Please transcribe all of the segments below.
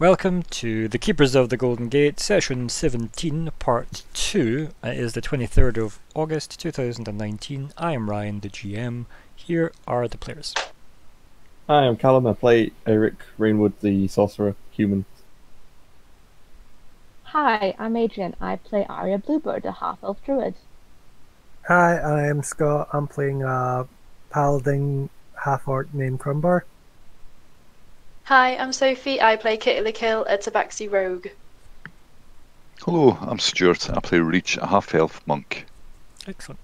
Welcome to The Keepers of the Golden Gate, Session 17, Part 2. It is the 23rd of August 2019. I am Ryan, the GM. Here are the players. Hi, I'm Callum. I play Eric Rainwood, the Sorcerer, Human. Hi, I'm Adrian. I play Arya Bluebird, a half-elf druid. Hi, I am Scott. I'm playing a paladin half-orc named Crumbar. Hi, I'm Sophie. I play Kitty la Kill, a tabaxi rogue. Hello, I'm Stuart. I play Reach, a half-elf monk. Excellent.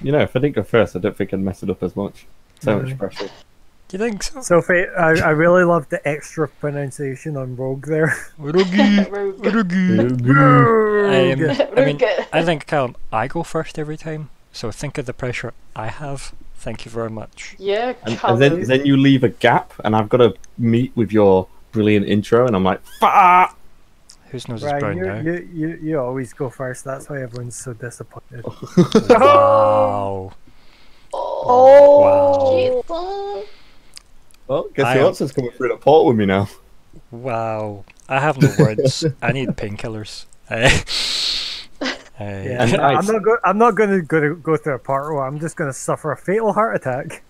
You know, if I didn't go first, I don't think I'd mess it up as much. So much pressure. Do you think so? Sophie, I really loved the extra pronunciation on rogue there. Rogue. I mean, I think, Callum, I go first every time, so think of the pressure I have. Thank you very much. Yeah, Callum. And then you leave a gap, and I've got to meet with your brilliant intro, and I'm like, fuck! Whose nose is brown now? You always go first, that's why everyone's so disappointed. Wow. Oh, wow. Well, guess the answer's coming through the port with me now. Wow. I have no words. I need painkillers. Yeah, I'm not going to go through a part where I'm just going to suffer a fatal heart attack.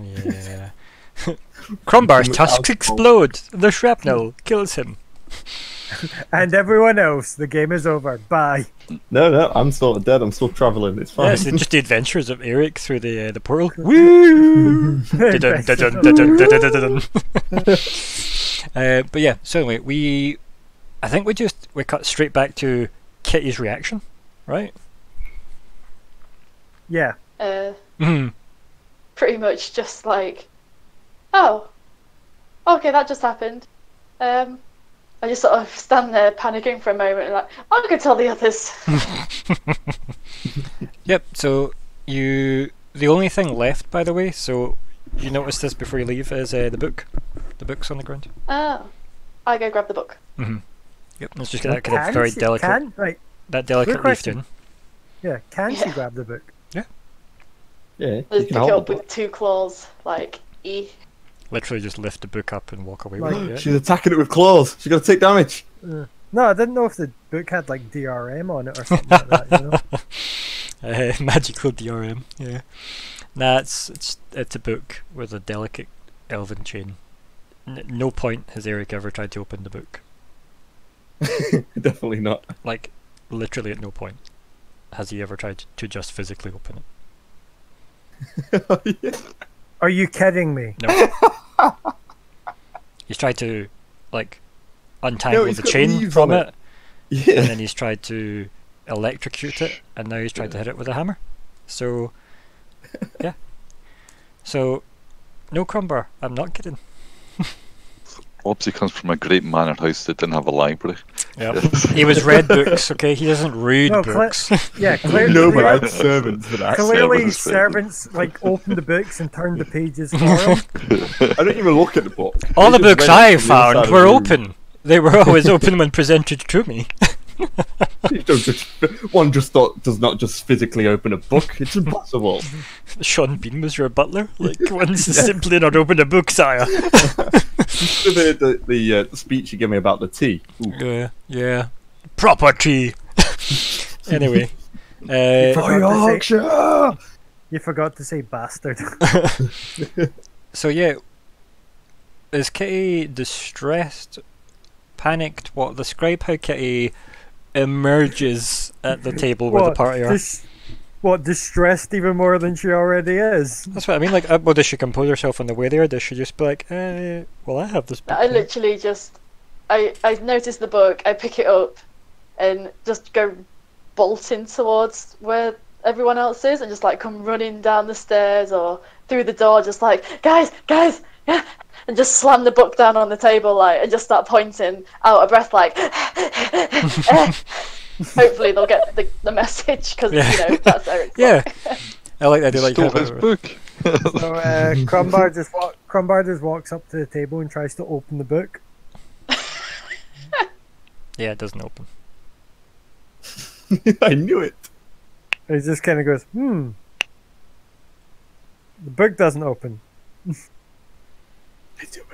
Yeah. Crumbar's tusks explode. The shrapnel kills him. And everyone else. The game is over. Bye. No, I'm sort of dead. I'm still travelling. It's fine. Yes, it's just the adventures of Eric through the portal. Woo! But yeah, so anyway, I think we cut straight back to Kitty's reaction, right? Yeah. Pretty much just like, oh, okay, that just happened. I just sort of stand there panicking for a moment and like, I'll go tell the others. Yep, so the only thing left, by the way, so you notice this before you leave, is the book. The book's on the ground. Oh, I go grab the book. Mm-hmm. Yep, let's just get that kind of very delicate, that delicate leaf down. Yeah, can she grab the book? Yeah. Yeah, you can hold it with two claws, like, e. Literally just lift the book up and walk away with it. She's attacking it with claws, she's going to take damage. No, I didn't know if the book had, like, DRM on it or something like that, you know? Magical DRM, yeah. Nah, it's a book with a delicate elven chain. No point has Eric ever tried to open the book. Definitely not. Like, literally at no point has he ever tried to just physically open it. Oh, yeah. Are you kidding me? No. He's tried to, like, untangle the chain from it. Yeah. And then he's tried to electrocute it, and now he's tried to hit it with a hammer. So, yeah. So, no, Crumbar, I'm not kidding. Obviously comes from a great manor house that didn't have a library. Yep. He was read books, okay? He doesn't read books. Yeah, clearly. No, but I had servants for that. Clearly servants, like, opened the books and turned the pages for him. I don't even look at the book. All the books I found were open. They were always open when presented to me. One just does not just physically open a book. It's impossible. Sean Bean was your butler? Like, one's simply not open a book, sire. The speech you gave me about the tea. Yeah. Proper tea. Anyway. You forgot to say bastard. So yeah, is Kitty distressed, panicked? What? Describe how Kitty emerges at the table where the party are. What, distressed even more than she already is? That's what I mean, like, well, does she compose herself on the way there, or does she just be like, well, I have this book. I literally just, I notice the book, I pick it up, and just go bolting towards where everyone else is, and just, like, come running down the stairs, or through the door, just like, guys, yeah, and just slam the book down on the table, like, and just start pointing, out of breath, like, Hopefully they'll get the message, because you know that's Eric's. Yeah, I like that. They like his book. So Crumbar just walks up to the table and tries to open the book. Yeah, it doesn't open. I knew it. It just kind of goes, The book doesn't open.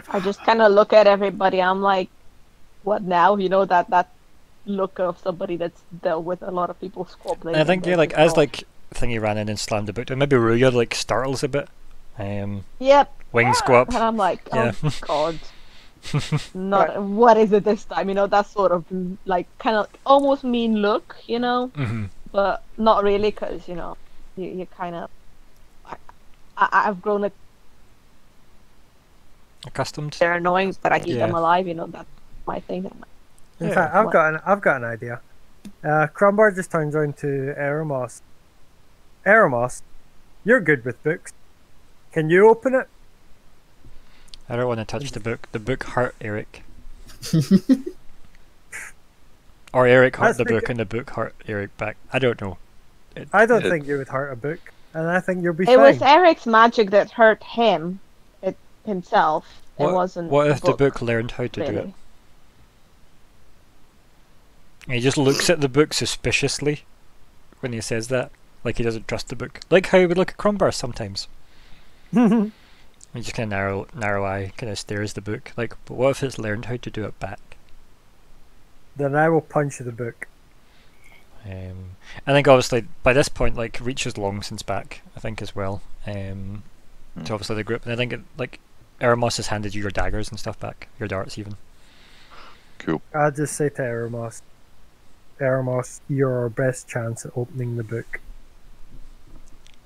I just kind of look at everybody. I'm like, what now? You know, that look of somebody that's dealt with a lot of people squabbling. I think, yeah, like, as, like, Thingy ran in and slammed the book down, maybe Ruya, like, startles a bit. Yep. Wings go up. And I'm like, oh, yeah. God. Not, what is it this time? You know, that sort of, like, kind of almost mean look, you know? Mm-hmm. But not really, because, you know, you kind of... I've grown accustomed. They're annoying, but I keep them alive. You know, that's my thing. In fact, I've got an idea. Crumbar just turns around to Eremos. Eremos, you're good with books. Can you open it? I don't want to touch the book. The book hurt Eric. Or Eric hurt the book, and the book hurt Eric back. I don't know. I don't think you would hurt a book. And I think you'll be fine. It was Eric's magic that hurt him, himself. It wasn't. What if the book learned how to do it? And he just looks at the book suspiciously when he says that, like he doesn't trust the book, like how he would look at Crumbar sometimes. He just kind of narrow eye, kind of stares at the book. Like, but what if it's learned how to do it back? Then I will punch the book. I think obviously by this point, like, Reach is long since back, I think, as well, to obviously the group, and I think like Eremos has handed you your daggers and stuff back, your darts even. Cool. I'll just say to Eremos, you're our best chance at opening the book.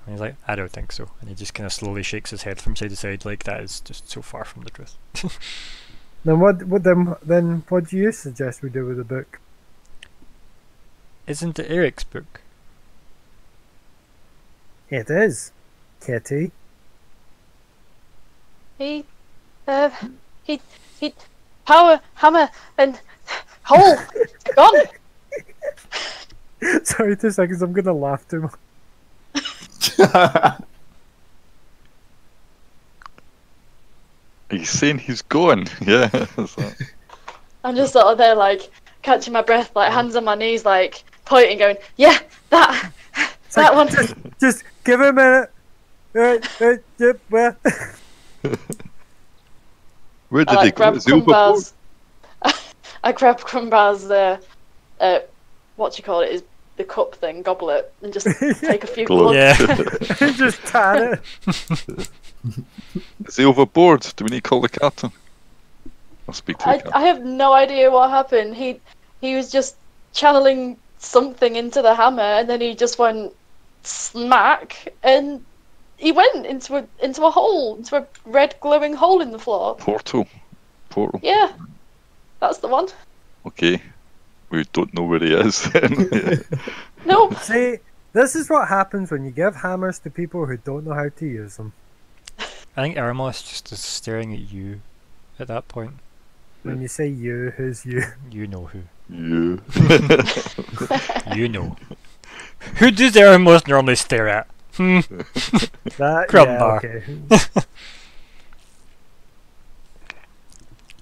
And he's like, I don't think so, and he just kind of slowly shakes his head from side to side, like that is just so far from the truth. Then what do you suggest we do with the book? Isn't it Eric's book? It is, Kitty. He, power, hammer, and hole, gone! Sorry, 2 seconds, I'm gonna laugh too much. He's saying he's gone, yeah. I'm just sort of there, like, catching my breath, like, hands on my knees, like, pointing, going, yeah, that one. Just give him a minute. Where did they grab Crumbar's? I grabbed Crumbar's what do you call it? Is the cup thing, goblet, and just take a few glugs. Yeah. Just tan it. Is he overboard? Do we need to call the captain? I'll speak to the captain. I have no idea what happened. He was just channeling something into the hammer, and then he just went smack, and he went into a hole, into a red glowing hole in the floor. Portal. Yeah, that's the one. Okay, we don't know where he is. No. See, this is what happens when you give hammers to people who don't know how to use them. I think Eremos just is staring at you at that point. When you say you, who's you? You know who. You. You know. Who does Eremos normally stare at? Hmm. Crumbar. Yeah, okay.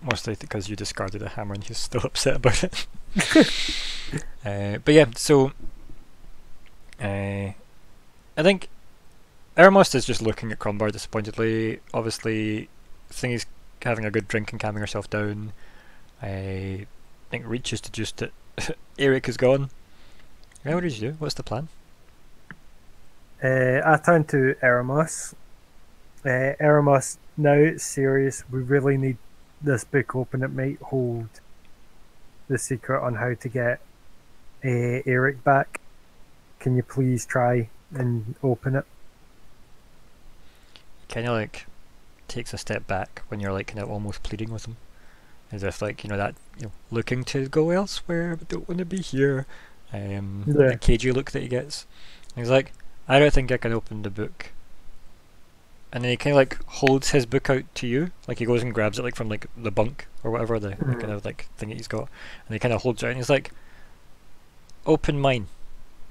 Mostly because you discarded a hammer and he's still upset about it. But yeah, so I think Eremos is just looking at Crumbar disappointedly. Obviously, I think he's having a good drink and calming herself down. I think Reach is deduced that Eric is gone. What did you do? What's the plan? I turned to Eremos. Eremos, now it's serious. We really need this book open. It might hold the secret on how to get Eric back. Can you please try and open it? Can you, like, takes a step back when you're, like, kind of almost pleading with him, as if, like, you know, that, you know, looking to go elsewhere but don't want to be here, the cagey look that he gets, and he's like, I don't think I can open the book, and then he kind of, like, holds his book out to you, like, he goes and grabs it, like, from, like, the bunk or whatever, the kind of, like, thing that he's got, and he kind of holds it out and he's like, open mine,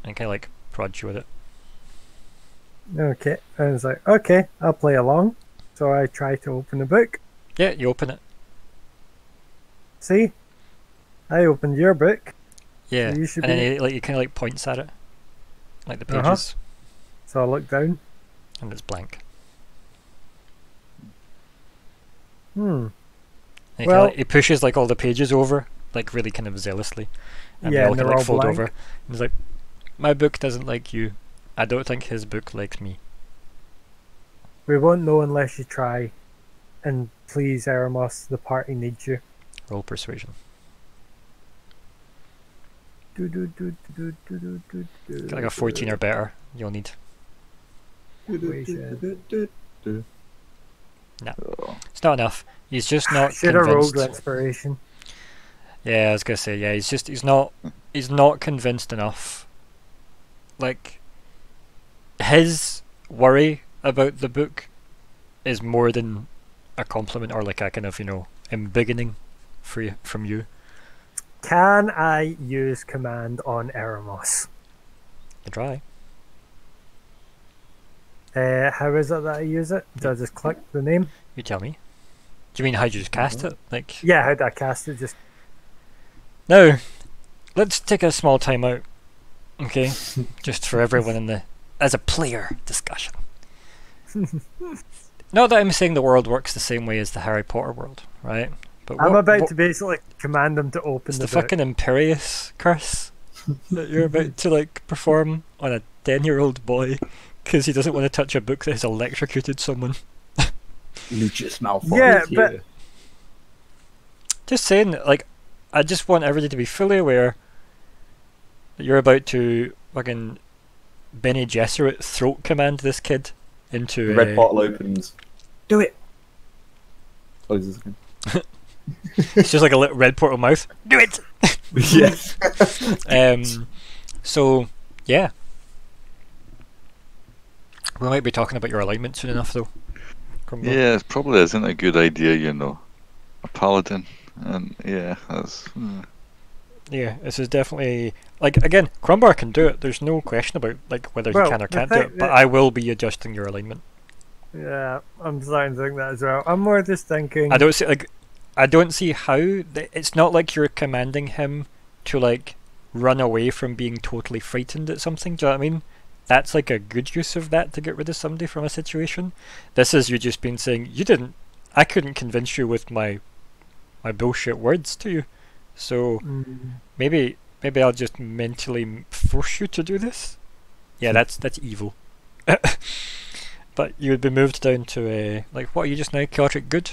and kind of, like, prods you with it. Okay, and he's like, okay, I'll play along. So I try to open the book. Yeah, you open it. See? I opened your book. Yeah, so and then he, like, he kind of, like, points at it. Like the pages. So I look down. And it's blank. It, well, it pushes like all the pages over, like really kind of zealously, and they all kind of like, fold blank. Over. And he's like, "My book doesn't like you. I don't think his book likes me." We won't know unless you try, and please, Eremos, the party needs you. Roll persuasion. Get like a 14 or better. You'll need. No, it's not enough. He's just not should have rolled inspiration. Yeah, I was gonna say, yeah, he's just he's not convinced enough. Like, his worry about the book is more than a compliment or like a kind of, you know, embiggening from you. Can I use command on Eremos? I try. How is it that I use it? Do I just click the name? You tell me. Do you mean how you just cast it? Like, yeah, how did I cast it? Just now, let's take a small time out, okay? Just for everyone in the as a player discussion. Not that I'm saying the world works the same way as the Harry Potter world, right? But I'm about to basically command them to open the book. Fucking imperious curse that you're about to like perform on a 10-year-old boy. Because he doesn't want to touch a book that has electrocuted someone. Lucius Malfoy. Yeah, but just saying, like, I just want everybody to be fully aware that you're about to fucking Bene Gesserit throat command this kid into the red bottle opens. Do it. Closes again. It's just like a little red portal mouth. Do it. Yes. So yeah. We might be talking about your alignment soon enough, though. Crumbar. Yeah, it probably isn't a good idea, you know. A paladin, and yeah, that's. Yeah, this is definitely like again, Crumbar can do it. There's no question about like whether he can or can't do it. But I will be adjusting your alignment. Yeah, I'm starting to think that as well. I'm more just thinking. I don't see like, I don't see how it's not like you're commanding him to like run away from being totally frightened at something. Do you know what I mean? That's like a good use of that to get rid of somebody from a situation. This is you just been saying, you didn't, I couldn't convince you with my bullshit words to you. So maybe I'll just mentally force you to do this. Yeah, that's evil. But you would be moved down to a like what are you just now, chaotic good?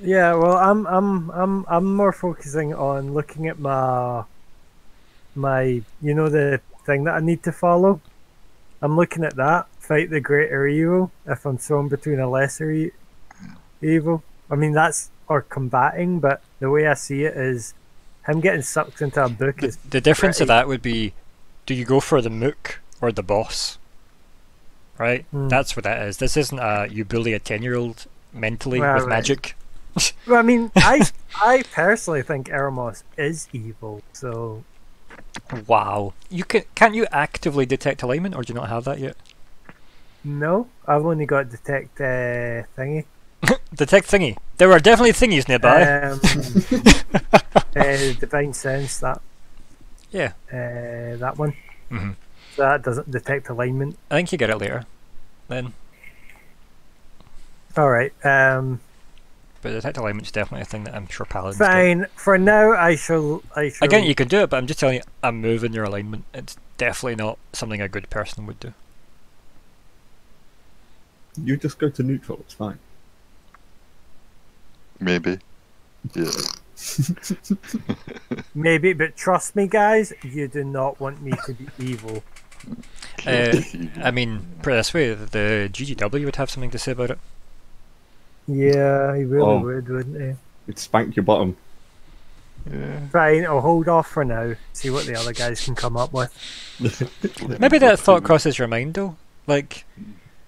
Yeah, well, I'm more focusing on looking at my you know the thing that I need to follow. I'm looking at that, fight the greater evil, if I'm thrown between a lesser evil. I mean, that's, or combating, but the way I see it is him getting sucked into a book is the difference of that would be, do you go for the mook or the boss? Right? That's what that is. This isn't a, you bully a 10-year-old mentally with magic. Well, I mean, I personally think Eremos is evil, so... Wow. You can't you actively detect alignment, or do you not have that yet? No, I've only got detect thingy. Detect thingy. There are definitely thingies nearby. Divine sense, that. Yeah. That one. Mm-hmm. So that doesn't detect alignment. I think you get it later, then. Alright, but detect alignment's definitely a thing that I'm sure paladins fine do. For now I shall again you can do it, but I'm just telling you I'm moving your alignment. It's definitely not something a good person would do. You just go to neutral, it's fine. Maybe. Yeah. Maybe, but trust me guys, you do not want me to be evil. I mean, put it this way, the GGW would have something to say about it. Yeah, he really would, wouldn't he? He'd spank your bottom. Yeah. Fine, I'll hold off for now. See what the other guys can come up with. Maybe that thought crosses your mind, though. Like,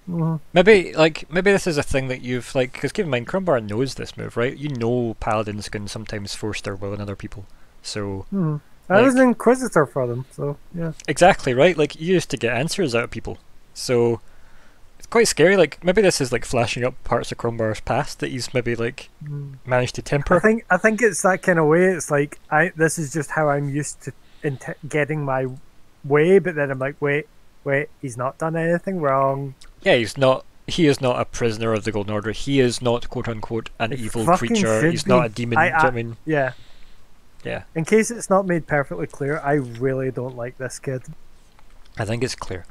maybe this is a thing that you've like. Because keep in mind, Crumbar knows this move, right? You know, paladins can sometimes force their will on other people. So I was an inquisitor for them, so yeah. Exactly right. Like you used to get answers out of people, so. Quite scary, like maybe this is like flashing up parts of Crumbar's past that he's maybe like managed to temper. I think it's that kind of way. It's like this is just how I'm used to getting my way, but then I'm like, wait, he's not done anything wrong. Yeah, he's not He is not a prisoner of the Golden Order. He is not, quote unquote, an evil creature. He's not a demon. Do you know what I mean? Yeah. Yeah. In case it's not made perfectly clear, I really don't like this kid. I think it's clear.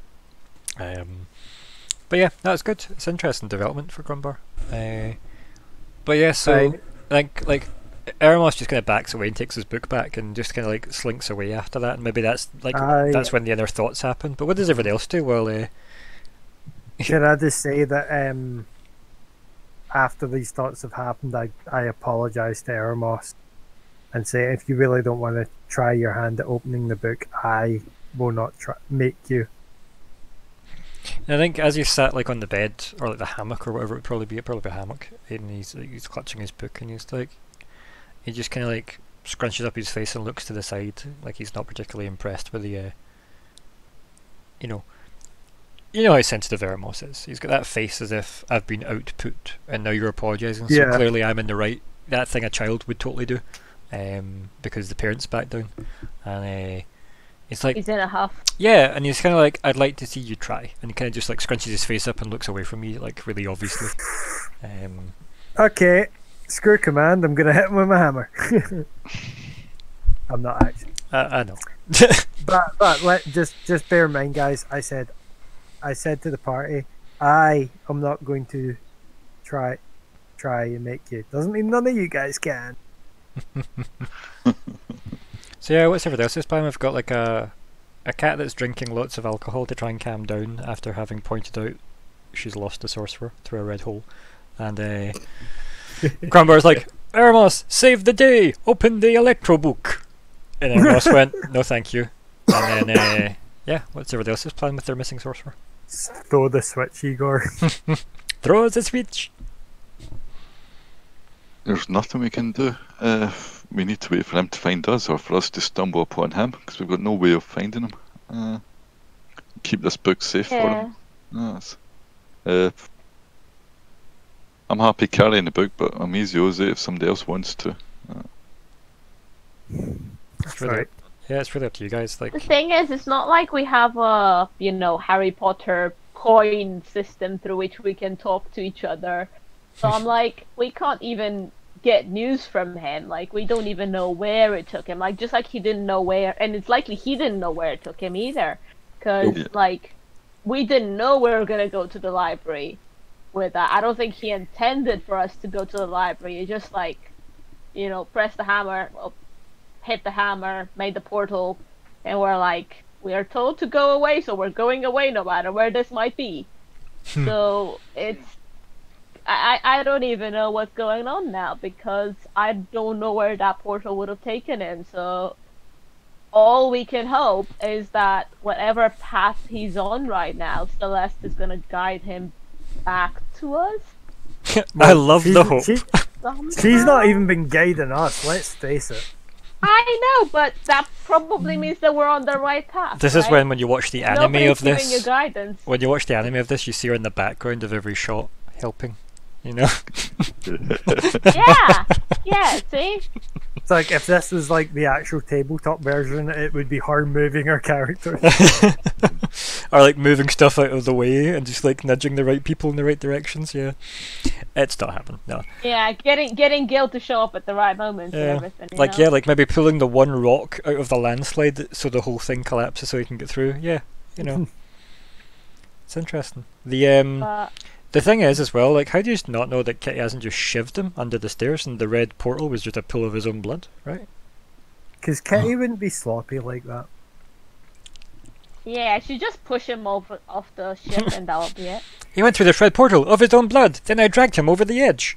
But yeah, that's good. It's interesting development for Crumbar. But yeah, so like Eremos just kind of backs away and takes his book back and just kind of like slinks away after that, and maybe that's like that's when the inner thoughts happen. But what does everyone else do? Well, should I just say that after these thoughts have happened, I apologise to Eremos and say, if you really don't want to try your hand at opening the book, I will not make you. And I think as he sat like on the bed or like the hammock or whatever it would probably be a hammock, and he's clutching his book, and he's like, he just kind of like scrunches up his face and looks to the side, like he's not particularly impressed with the, you know how sensitive Eremos is. He's got that face as if I've been output and now you're apologising, so clearly I'm in the right. That thing a child would totally do, because the parents back down, and. It's like, he's in a huff. Yeah, and he's kind of like, I'd like to see you try, and he kind of just like scrunches his face up and looks away from me, like really obviously. Okay, screw command. I'm gonna hit him with my hammer. I'm not actually. I know. but just bear in mind, guys. I said to the party, I am not going to try and make you. Doesn't mean none of you guys can. So yeah, what's everything else this time? I've got like a cat that's drinking lots of alcohol to try and calm down after having pointed out she's lost the sorcerer through a red hole, and Crumbar's like, Eremos, save the day, open the electro book, and then Ross went, no thank you, and then yeah, what's everything else this plan with their missing sorcerer? Throw the switch, Igor. Throw the switch. There's nothing we can do. We need to wait for him to find us, or for us to stumble upon him, because we've got no way of finding him. Keep this book safe for him. Yes. I'm happy carrying the book, but I'm easy to use it if somebody else wants to. That's really, yeah, it's really up to you guys. Like, the thing is, it's not like we have a Harry Potter coin system through which we can talk to each other. So I'm like, we can't even get news from him. Like, we don't even know where it took him. Like, just like he didn't know where, and it's likely he didn't know where it took him either, because like, we didn't know we were gonna go to the library with that. I don't think he intended for us to go to the library. It just like, press the hammer, hit the hammer, made the portal, and we're like, we are told to go away, so we're going away no matter where this might be. So it's. I don't even know what's going on now, because I don't know where that portal would have taken him. So all we can hope is that whatever path he's on right now, Celeste is going to guide him back to us. I love the hope. She's not even been guiding us, let's face it. I know, but that probably means that we're on the right path. This is when you watch the anime of this. Nobody's giving you guidance. When you watch the anime of this, you see her in the background of every shot, helping. Yeah, see? It's like, if this was like the actual tabletop version, it would be her moving her character. Or like moving stuff out of the way and just like nudging the right people in the right directions, yeah. It's not happening, no. Yeah, getting Gil to show up at the right moment and everything. Like, like maybe pulling the one rock out of the landslide so the whole thing collapses so he can get through. Yeah, It's interesting. The thing is, as well, like, how do you not know that Kitty hasn't just shivved him under the stairs and the red portal was just a pool of his own blood, right? Because Kitty wouldn't be sloppy like that. Yeah, she'd just push him off the ship and that'll be it. He went through this red portal of his own blood, then I dragged him over the edge.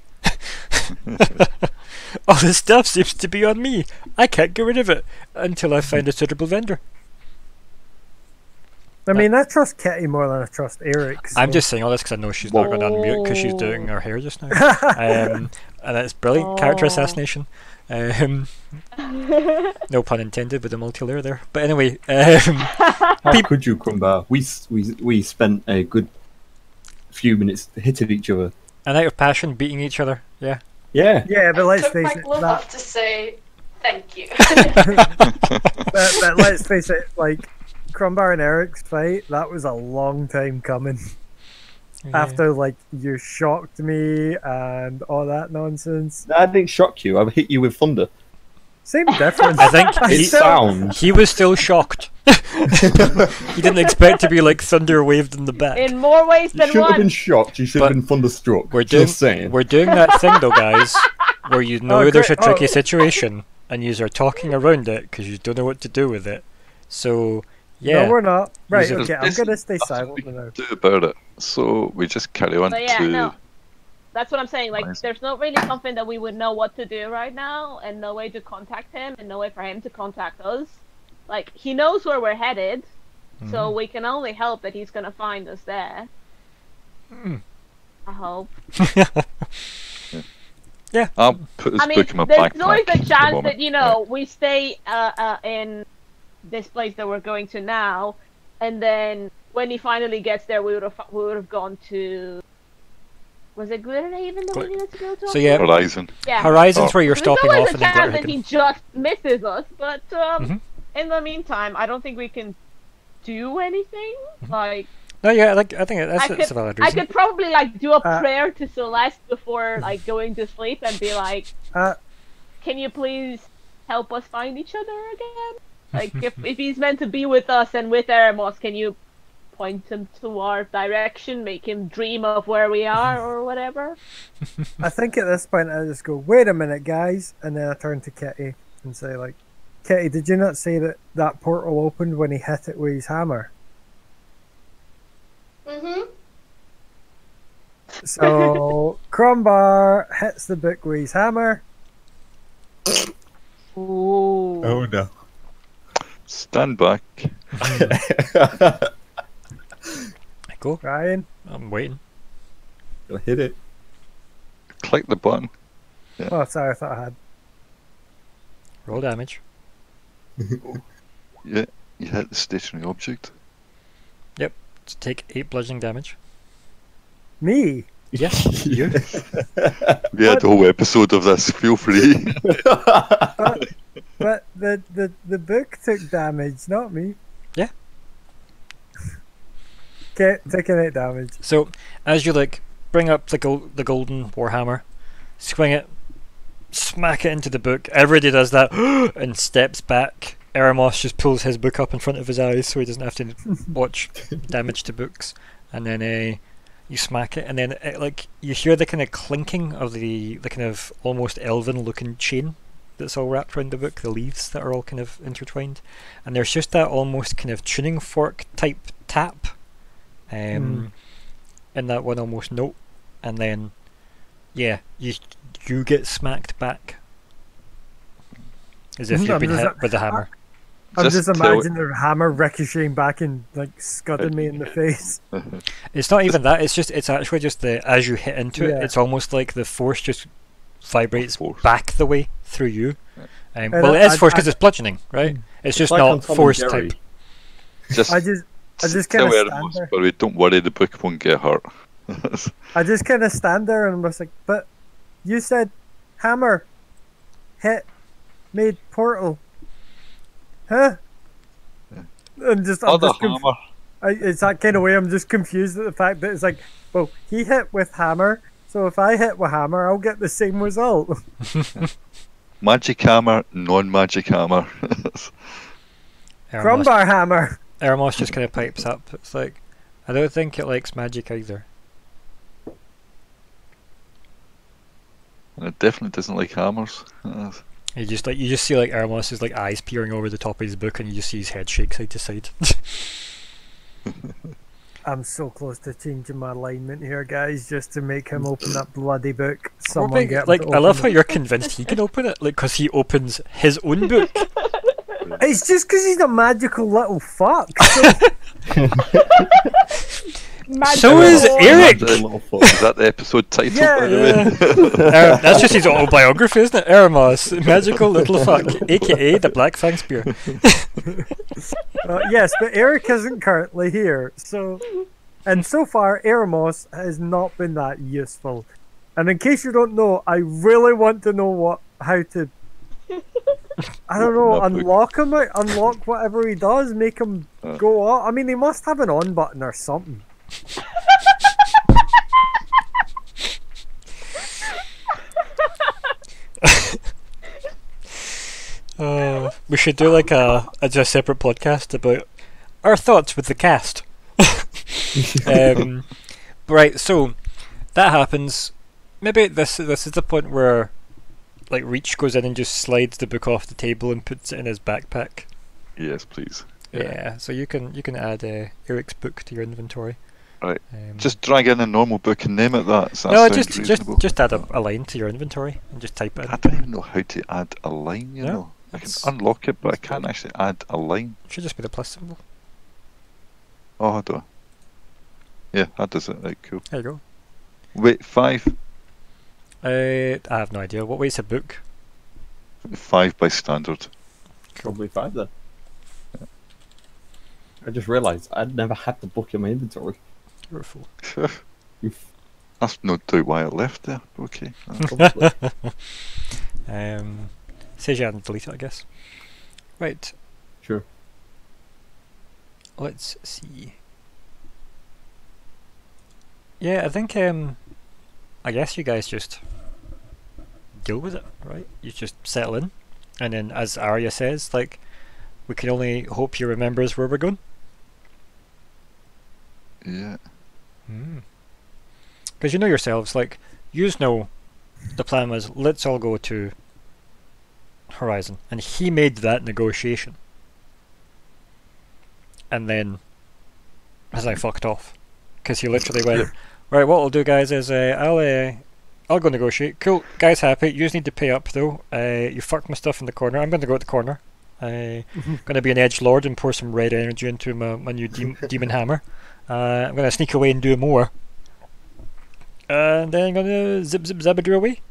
All this stuff seems to be on me. I can't get rid of it until I find a suitable vendor. I mean, I trust Kitty more than I trust Eric. So. I'm just saying all this because I know she's not going to unmute because she's doing her hair just now. And that's brilliant. Character assassination. No pun intended with the multi-layer there. But anyway. How could you, Crumbar? We spent a good few minutes hitting each other. And out of passion, beating each other. Yeah. Yeah. Yeah, but let's face it. I have to say thank you. but let's face it, like, Crumbar and Eric's fight, that was a long time coming. after like you shocked me and all that nonsense. No, I didn't shock you. I hit you with thunder. Same difference. I think he was still shocked. He didn't expect to be like thunder waved in the back. In more ways than one. You should have been shocked. You should have been thunderstruck. We're doing that thing though, guys, where you know there's a tricky situation and you are talking around it because you don't know what to do with it. So yeah. No, we're not. Right. Okay. I'm gonna stay silent for now. Do about it. So we just carry on to. That's what I'm saying, like, there's not really something that we would know what to do right now, and no way to contact him, and no way for him to contact us. Like, he knows where we're headed, so we can only hope that he's gonna find us there. I hope. Yeah. I'll put his book in my backpack. There's always a chance that, you know, we stay in this place that we're going to now, and then when he finally gets there, we would have gone to... Was it Glitterhaven that we needed to go to? So yeah, Horizon. Yeah. Horizon's where you're stopping off. There's always a chance that he just misses us, but in the meantime, I don't think we can do anything. Like, no, yeah, like I think that's a valid reason. I could probably like do a prayer to Celeste before like going to sleep and be like, "Can you please help us find each other again? Like, if he's meant to be with us and with Eremos, can you?" Point him to our direction, make him dream of where we are or whatever. I think at this point I just go, wait a minute guys, and then I turn to Kitty and say like, Kitty, did you not say that that portal opened when he hit it with his hammer? So Crumbar hits the book with his hammer. Ooh. Oh no. Stand back. Go. Ryan. I'm waiting. You'll hit it. Click the button. Yeah. Oh, sorry, I thought I had. Roll damage. Yeah, you hit the stationary object. Yep, so take 8 bludgeoning damage. Me? Yes, you. We had a whole episode of this, feel free. But the book took damage, not me. Yeah. Taking 8 damage. So, as you like, bring up the golden warhammer, swing it, smack it into the book. Everybody does that and steps back. Eremos just pulls his book up in front of his eyes so he doesn't have to watch damage to books. And then you smack it, and then like you hear the kind of clinking of the kind of almost elven-looking chain that's all wrapped around the book, the leaves that are all kind of intertwined, and there's just that almost kind of tuning fork type tap. In that one almost note, and then yeah, you get smacked back as if you've been hit with a hammer. I'm just imagining the hammer ricocheting back and like scudding me in the face. It's not even that, it's actually just the as you hit into it, it's almost like the force just vibrates back the way through you. Well, it is force because it's bludgeoning, right? It's just like not force type. I just kind of stand there. But don't worry, the book won't get hurt. I just kind of stand there and was like, but you said hammer, hit, made portal. Huh? And just, hammer. It's that kind of way I'm just confused at the fact that it's like, well, he hit with hammer, so if I hit with hammer, I'll get the same result. Magic hammer, non-magic hammer. Crumbar hammer. Eremos just kind of pipes up. It's like, I don't think it likes magic either. It definitely doesn't like hammers. You just see like Eremos' like eyes peering over the top of his book, and you just see his head shake side to side. I'm so close to changing my alignment here, guys, just to make him open that bloody book. I love how you're convinced he can open it, like because he opens his own book. It's just because he's a magical little fuck. So is Eric. Is that the episode title? Yeah, by the way? That's just his autobiography, isn't it? Eremos, magical little fuck, aka the Black Fang Spear. Yes, but Eric isn't currently here, so and so far Eremos has not been that useful. And in case you don't know, I really want to know how to. I don't know, unlock him out, unlock whatever he does, make him go on. I mean, he must have an on button or something. We should do like a separate podcast about our thoughts with the cast. Right, so that happens. Maybe this is the point where like Reach goes in and just slides the book off the table and puts it in his backpack. Yes, please. Yeah, so you can add Eric's book to your inventory. Right. Just drag in a normal book and name it that. So no, just add a line to your inventory and just type it in. I don't even know how to add a line, you know. I can unlock it, but I can't actually add a line. It should just be the plus symbol. Oh, I don't. Yeah, that does it. Right, cool. There you go. Weight 5. I have no idea. What weight's a book? 5 by standard. Cool. Probably 5 then. Yeah. I just realised I'd never had the book in my inventory. You're a fool. That's no doubt why I left there. Okay. Says you hadn't deleted it, I guess. Right. Sure. Let's see. Yeah, I think, I guess you guys just deal with it, right? You just settle in, and then as Arya says, like, we can only hope he remembers where we're going. Yeah. Because you know yourselves, like, you know the plan was, let's all go to Horizon, and he made that negotiation. And then, as I fucked off. Because he literally went, right, what I'll do, guys, is I'll go negotiate. Cool, guys, happy. You just need to pay up, though. You fucked my stuff in the corner. I'm going to go to the corner. I'm going to be an edgelord and pour some red energy into my new demon hammer. I'm going to sneak away and do more. And then I'm going to zip-zip-zabadoo away.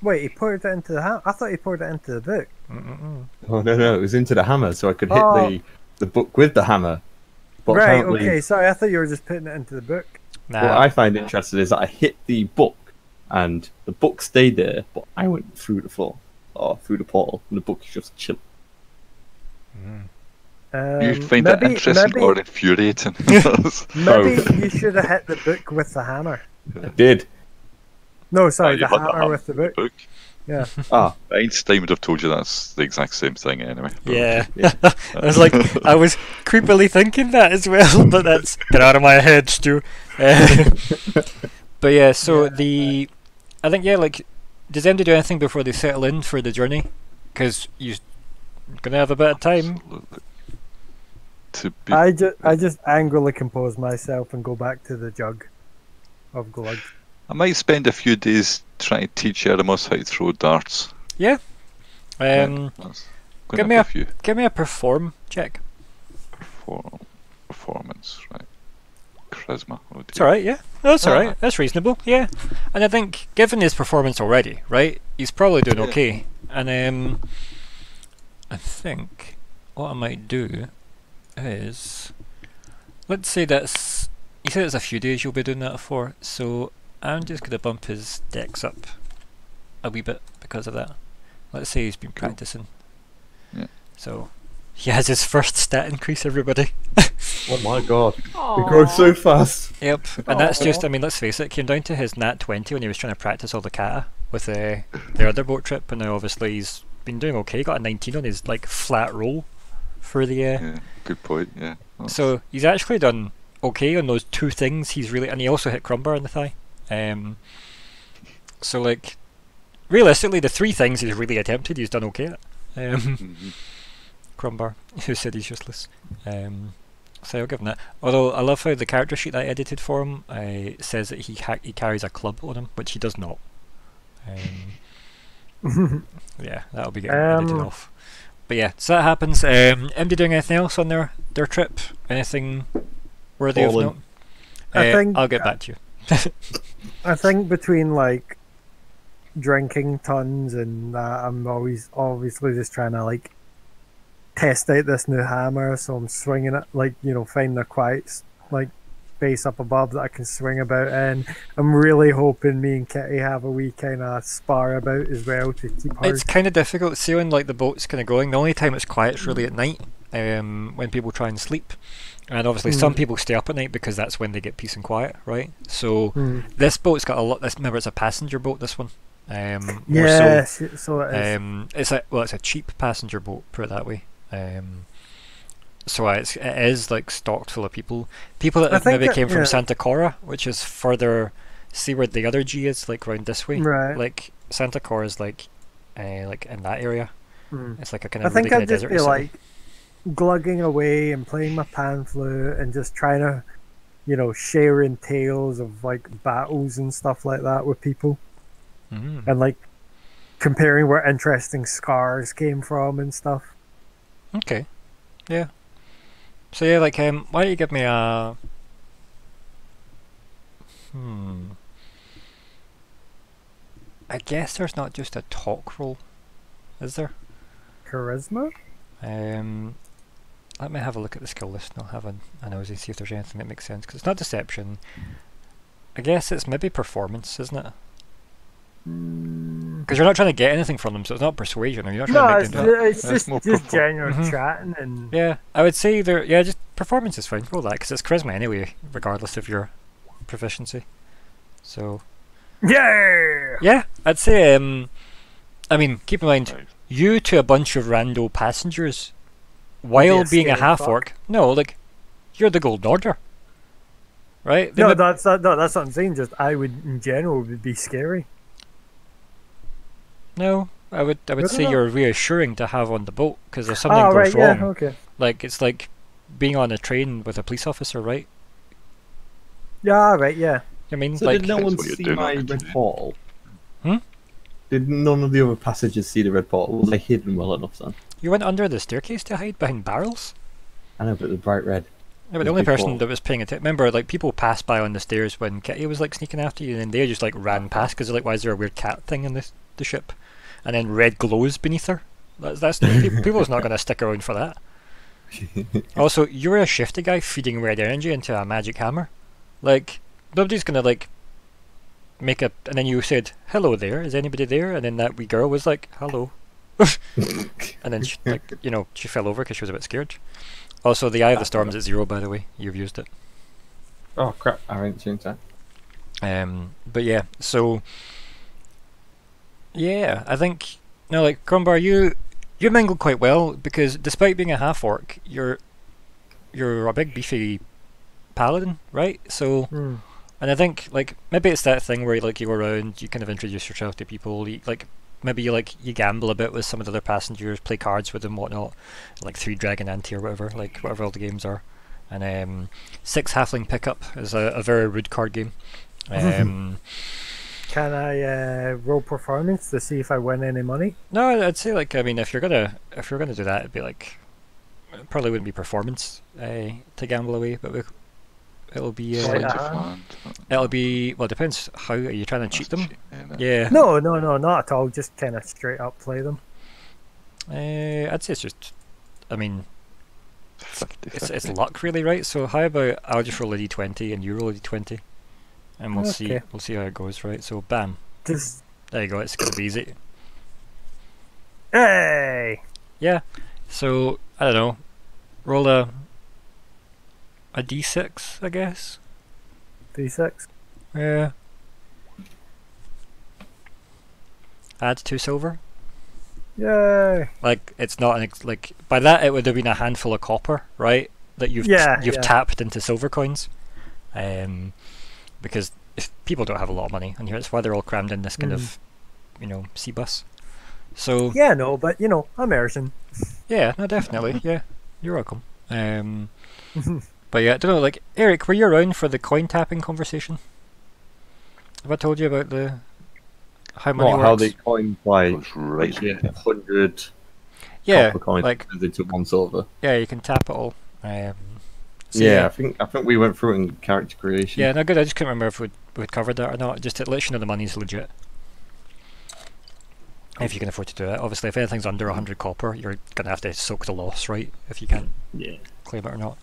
Wait, he poured it into the hammer? I thought he poured it into the book. Mm-mm-mm. Oh, no, it was into the hammer, so I could hit the book with the hammer. But right, okay, sorry, I thought you were just putting it into the book. Nah. What I find interesting is that I hit the book, and the book stayed there, but I went through the floor, or through the portal, and the book is just chill. Mm. You find that interesting or infuriating? Maybe you should have hit the book with the hammer. I did. No, sorry, the hammer with the book. Yeah. Einstein would have told you that's the exact same thing anyway. Yeah. I was like, I was creepily thinking that as well, but that's get out of my head, Stu. But yeah, so I think like, does anybody do anything before they settle in for the journey? Because you're gonna have a bit of time. Absolutely. I just angrily compose myself and go back to the jug of glug. I might spend a few days trying to teach Eremos how to throw darts. Yeah. Give me a perform check. Performance, right. Charisma. Oh, it's alright, yeah. No, it's alright. That's reasonable, yeah. And I think, given his performance already, right, he's probably doing okay. And I think what I might do is, let's say that's, you said it's a few days you'll be doing that for, so I'm just going to bump his dex up a wee bit because of that. Let's say he's been practicing. Yeah. So he has his first stat increase, everybody. Oh my god. It grows so fast. Yep. And that's just, I mean, let's face it, it came down to his nat 20 when he was trying to practice all the kata with their other boat trip, and now obviously he's been doing okay. He got a 19 on his like flat roll for the good point, yeah. That's... So he's actually done okay on those two things. He's really, and he also hit Crumbar in the thigh. So like, realistically, the three things he's really attempted, he's done okay at. Crumbar, who said he's useless. So I'll give him that. Although I love how the character sheet that I edited for him says that he carries a club on him, which he does not. Yeah, that'll be getting edited off. But yeah, so that happens. MD doing anything else on their trip? Anything worthy of note? I'll get back to you. I think between like drinking tons and that, I'm always obviously just trying to like test out this new hammer, so I'm swinging it like, you know, find a quiet like space up above that I can swing about in. I'm really hoping me and Kitty have a wee kind of spar about as well to keep her. It's kind of difficult seeing like the boat's kind of going. The only time it's quiet is really at night, when people try and sleep. And obviously some people stay up at night because that's when they get peace and quiet, right? So this boat's got a lot, remember it's a passenger boat, this one. Yes, or so. So it is. It's a cheap passenger boat, put it that way. So it is like stocked full of people. People that came from Santa Cora, which is further seaward. The other G is like round this way. Right. Like Santa Cora is like in that area. Mm. It's like a kind of really kind of desert. I think I'd just be like glugging away and playing my pan flute and just trying to, sharing tales of like battles and stuff like that with people. Mm. And like comparing where interesting scars came from and stuff. Okay. Yeah. So yeah, like why don't you give me a I guess there's not just a talk roll, is there? Charisma? Let me have a look at the skill list and I'll have a nosy, see if there's anything that makes sense, because it's not deception. I guess it's maybe performance, isn't it? Because you're not trying to get anything from them, so it's not persuasion. Or you're not trying to make them it's just general chatting and. Yeah, I would say there. Yeah, just performance is fine. Roll that because it's charisma anyway, regardless of your proficiency. So. Yeah. Yeah, I'd say. I mean, keep in mind, you to a bunch of rando passengers, while being a half orc. No, like, you're the Golden Order. Right? They that's what I'm saying. Just I would in general would be scary. No, I would say you're reassuring to have on the boat because if something goes wrong, like it's like being on a train with a police officer, right? Yeah, right. Yeah. I mean, so like, did no one see my red portal? Hmm? Did none of the other passengers see the red portal? Was they hidden well enough then? You went under the staircase to hide behind barrels. I know, but the bright red. Yeah, but the only person that was paying attention, remember, like people passed by on the stairs when Kitty was like sneaking after you, and then they just like ran past because they're like, why is there a weird cat thing in this? The ship, and then red glows beneath her. That's people's not going to stick around for that. Also, you're a shifty guy feeding red energy into a magic hammer. Like nobody's going to like make a. And then you said, "Hello there, is anybody there?" And then that wee girl was like, "Hello," and then she, like she fell over because she was a bit scared. Also, the eye of the storm's at 0, by the way. You've used it. Oh crap! I haven't changed that. But yeah, so. Yeah, I think like Crumbar, you mingle quite well because despite being a half orc, you're a big beefy paladin, right? So, and I think like maybe it's that thing where like you go around, you kind of introduce yourself to people, you, like maybe you like you gamble a bit with some of the other passengers, play cards with them, whatnot, like 3 Dragon Ante or whatever, like whatever all the games are, and 6 Halfling Pickup is a very rude card game. Can I roll performance to see if I win any money? No, I'd say like if you're gonna do that, it'd be like it probably wouldn't be performance to gamble away, but it'll be it'll be well, it depends how are you trying to cheat them? Yeah. No, not at all. Just kind of straight up play them. I'd say it's just, it's luck really, right? So how about I'll just roll a d20 and you roll a d20. And we'll see how it goes, right? So bam. There you go, it's gonna be easy. Hey. Yeah. So I don't know. Roll a d6, I guess. D6? Yeah. Add 2 silver. Yay. Like it's not an like by that it would have been a handful of copper, right? That you've tapped into silver coins. Because if people don't have a lot of money, and that's why they're all crammed in this kind of, sea bus. So yeah, no, but I'm Irishman. Yeah, no, definitely. Yeah, you're welcome. But yeah, I don't know. Like Eric, were you around for the coin tapping conversation? Have I told you about the how money works? How the coin by 100. Yeah, coins like they took 1 silver. Yeah, you can tap it all. So yeah, I think we went through it in character creation. Yeah, no good. I just couldn't remember if we'd covered that or not. Just to let you know the money's legit, if you can afford to do it. Obviously, if anything's under 100 copper, you're gonna have to soak the loss, right? If you can't claim it or not.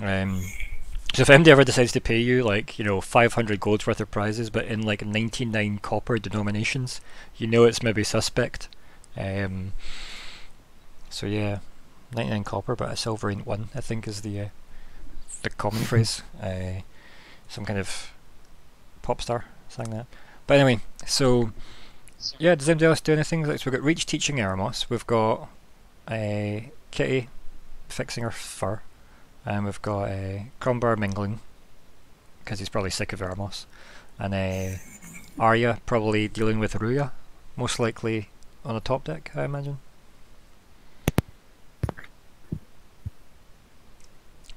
So if MD ever decides to pay you like 500 gold's worth of prizes, but in like 99 copper denominations, it's maybe suspect. So yeah, 99 copper, but a silver ain't one. I think is the common phrase. Some kind of pop star sang that. But anyway, so Yeah, does anybody else do anything? So we've got Reach teaching Eremos, we've got Kitty fixing her fur, and we've got Crumbar mingling, because he's probably sick of Eremos, and Arya probably dealing with Ruya, most likely on the top deck, I imagine.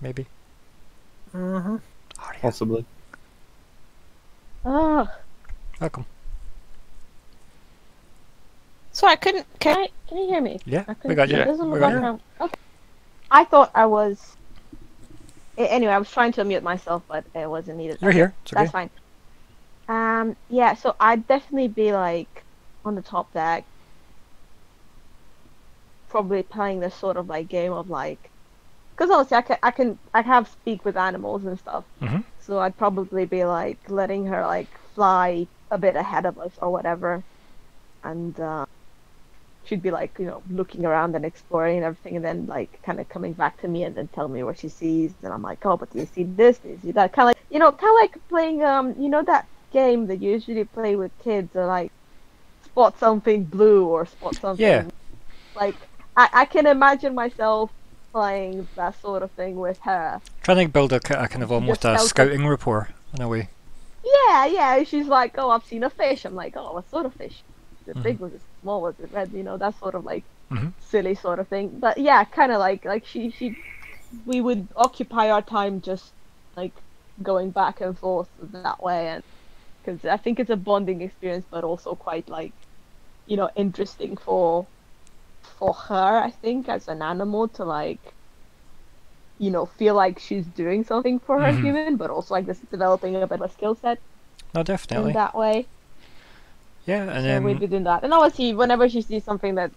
Maybe. Mm-hmm. Arya. Possibly. Ah. Welcome. So I couldn't. Can you hear me? Yeah, we got you. We got you. Okay. I thought I was. Anyway, I was trying to unmute myself, but it wasn't needed. You're here. It's okay. That's fine. Yeah. So I'd definitely be like on the top deck, probably playing this sort of like game of like, because obviously I have speak with animals and stuff. Mm-hmm. So I'd probably be like letting her like fly a bit ahead of us or whatever, and she'd be like, you know, looking around and exploring and everything, and then like kind of coming back to me and then telling me what she sees, and I'm like, oh, but do you see this? Do you see that? Kind of like, you know, kind of like playing you know that game that you usually play with kids, or like spot something blue or spot something. Yeah. Like I can imagine myself playing that sort of thing with her. Trying to build a kind of almost a scouting rapport in a way. Yeah, yeah. She's like, oh, I've seen a fish. I'm like, oh, what sort of fish? Was it big? Was it small? Was it red? You know, that sort of like silly sort of thing. But yeah, kind of like we would occupy our time just like going back and forth that way, and because I think it's a bonding experience, but also quite like, you know, interesting for her. I think as an animal to like, you know, feel like she's doing something for her human, but also like this developing a bit of a skill set. No, definitely in that way. Yeah, and then so we'd be doing that. And obviously, whenever she sees something that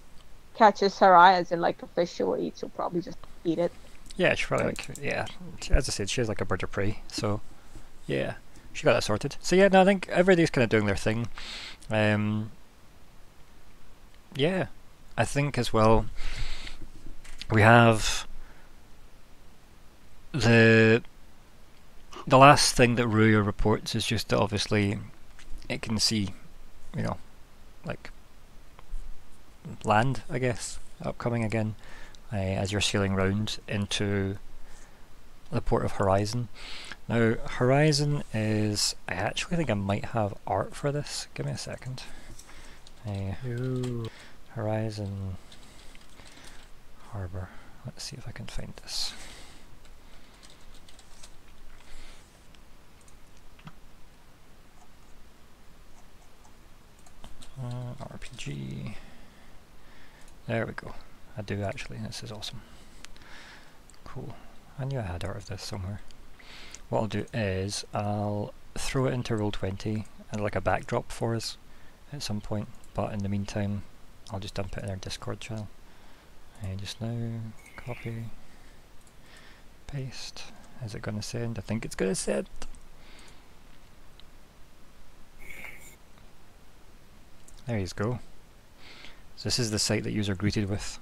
catches her eye, as in like a fish she'll eat, she'll probably just eat it. Yeah, she probably like, yeah. As I said, she's like a bird of prey, so yeah, she got that sorted. So yeah, no, I think everybody's kind of doing their thing. Yeah, I think as well we have the last thing that Ruya reports is just that obviously it can see, you know, like land, I guess, upcoming again, as you're sailing round into the port of Horizon. Now, Horizon is, I actually think I might have art for this. Give me a second. Horizon Harbour. Let's see if I can find this. RPG. There we go. I do actually. This is awesome. Cool. I knew I had art of this somewhere. What I'll do is I'll throw it into Roll20 and like a backdrop for us at some point. But in the meantime, I'll just dump it in our Discord channel. And just now, copy, paste. Is it going to send? I think it's going to send. There you go. So this is the site that you are greeted with.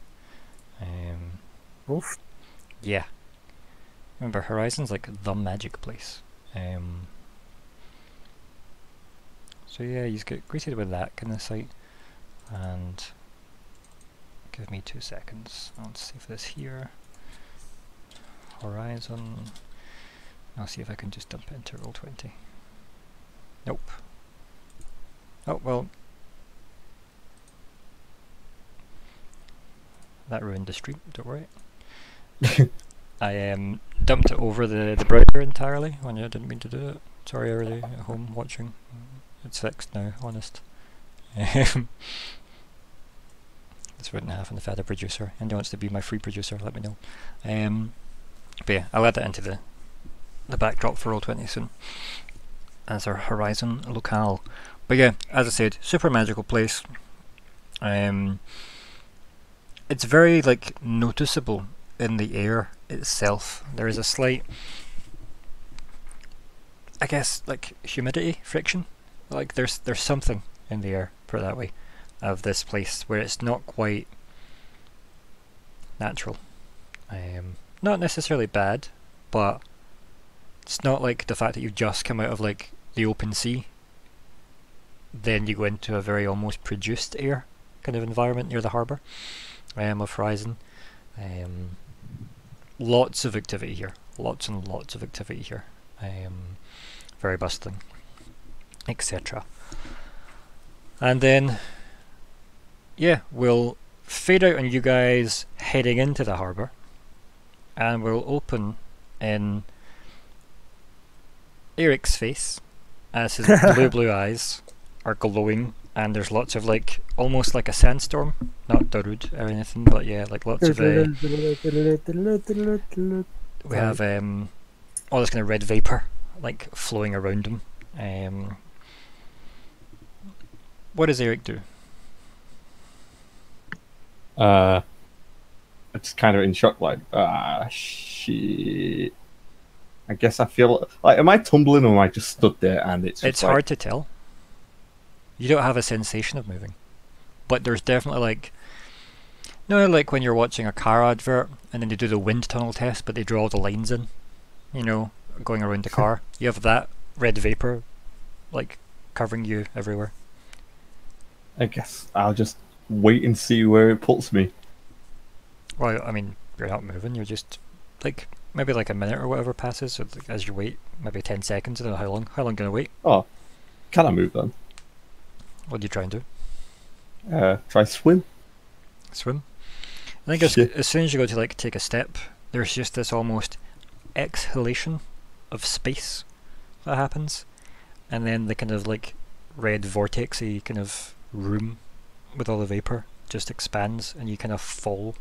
Oof. Yeah. Remember, Horizon's like the magic place. So yeah, you get greeted with that kind of site. And give me 2 seconds. I'll see if this here. Horizon. I'll see if I can just dump it into Roll20. Nope. Oh well. That ruined the stream, don't worry. I dumped it over the browser entirely when I didn't mean to do it. Sorry everybody at home watching. It's fixed now, honest. This wouldn't happen if I had a producer. And wants to be my free producer, let me know. But yeah, I'll add that into the backdrop for Roll20 soon. As our Horizon locale. But yeah, as I said, super magical place. It's very like noticeable in the air itself. There is a slight, I guess, like humidity, friction. Like there's something in the air, put it that way, of this place where it's not quite natural. Not necessarily bad, but it's not like the fact that you've just come out of like the open sea then you go into a very almost produced air kind of environment near the harbour of Horizon. Lots of activity here, lots and lots of activity here, very bustling, etc. And then, yeah, we'll fade out on you guys heading into the harbour, and we'll open in Eric's face as his blue eyes are glowing, and there's lots of like almost like a sandstorm, not Darude or anything, but yeah, like lots of we have all this kind of red vapour like flowing around him. What does Eric do? It's kind of in shock, like, ah, shit. I guess I feel like, am I tumbling or am I just stood there? And it's like, hard to tell. You don't have a sensation of moving, but there's definitely like, no, like when you're watching a car advert and then they do the wind tunnel test, but they draw all the lines in, you know, going around the car. You have that red vapor, like covering you everywhere. I guess I'll just wait and see where it puts me. Well, I mean, you're not moving. You're just like maybe like a minute or whatever passes. So as you wait, maybe 10 seconds. I don't know how long. How long can I wait? Oh, can I move then? What do you try and do? Try swim. Swim. I think as soon as you go to like take a step, there's just this almost exhalation of space that happens, and then the kind of like red vortexy kind of room with all the vapor just expands, and you kind of fall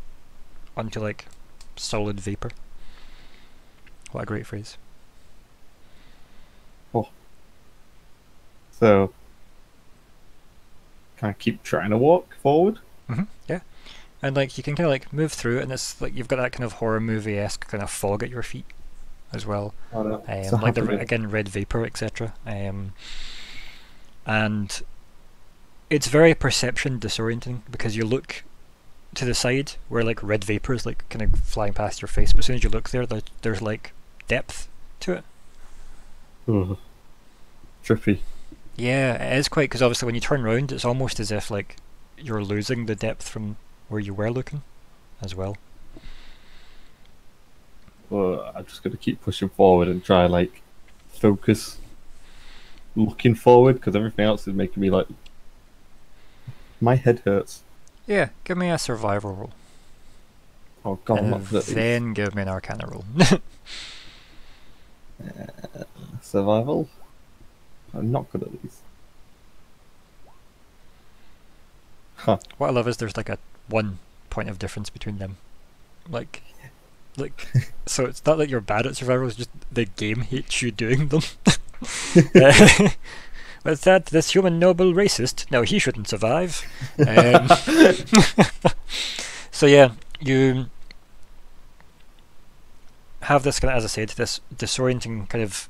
onto like solid vapor. What a great phrase. Oh. So can I keep trying to walk forward? Mm-hmm, yeah. And like you can kind of like move through, and it's like you've got that kind of horror movie-esque kind of fog at your feet as well. Oh, no. Like the, again, red vapor, etc. And it's very perception disorienting, because you look to the side where like red vapor is like kind of flying past your face, but as soon as you look there, there's like depth to it. Ooh. Trippy. Yeah, it is quite, because obviously when you turn around, it's almost as if like you're losing the depth from where you were looking as well. Well, I'm just going to keep pushing forward and try like focus looking forward, because everything else is making me like, my head hurts. Yeah, give me a survival roll. Oh god, and then give me an arcana roll. Survival? I'm not good at these. Huh. What I love is there's like a 1 point of difference between them. Like so it's not that you're bad at survival, it's just the game hates you doing them. What's that? This human noble racist? No, he shouldn't survive. So yeah, you have this kind of, as I said, this disorienting kind of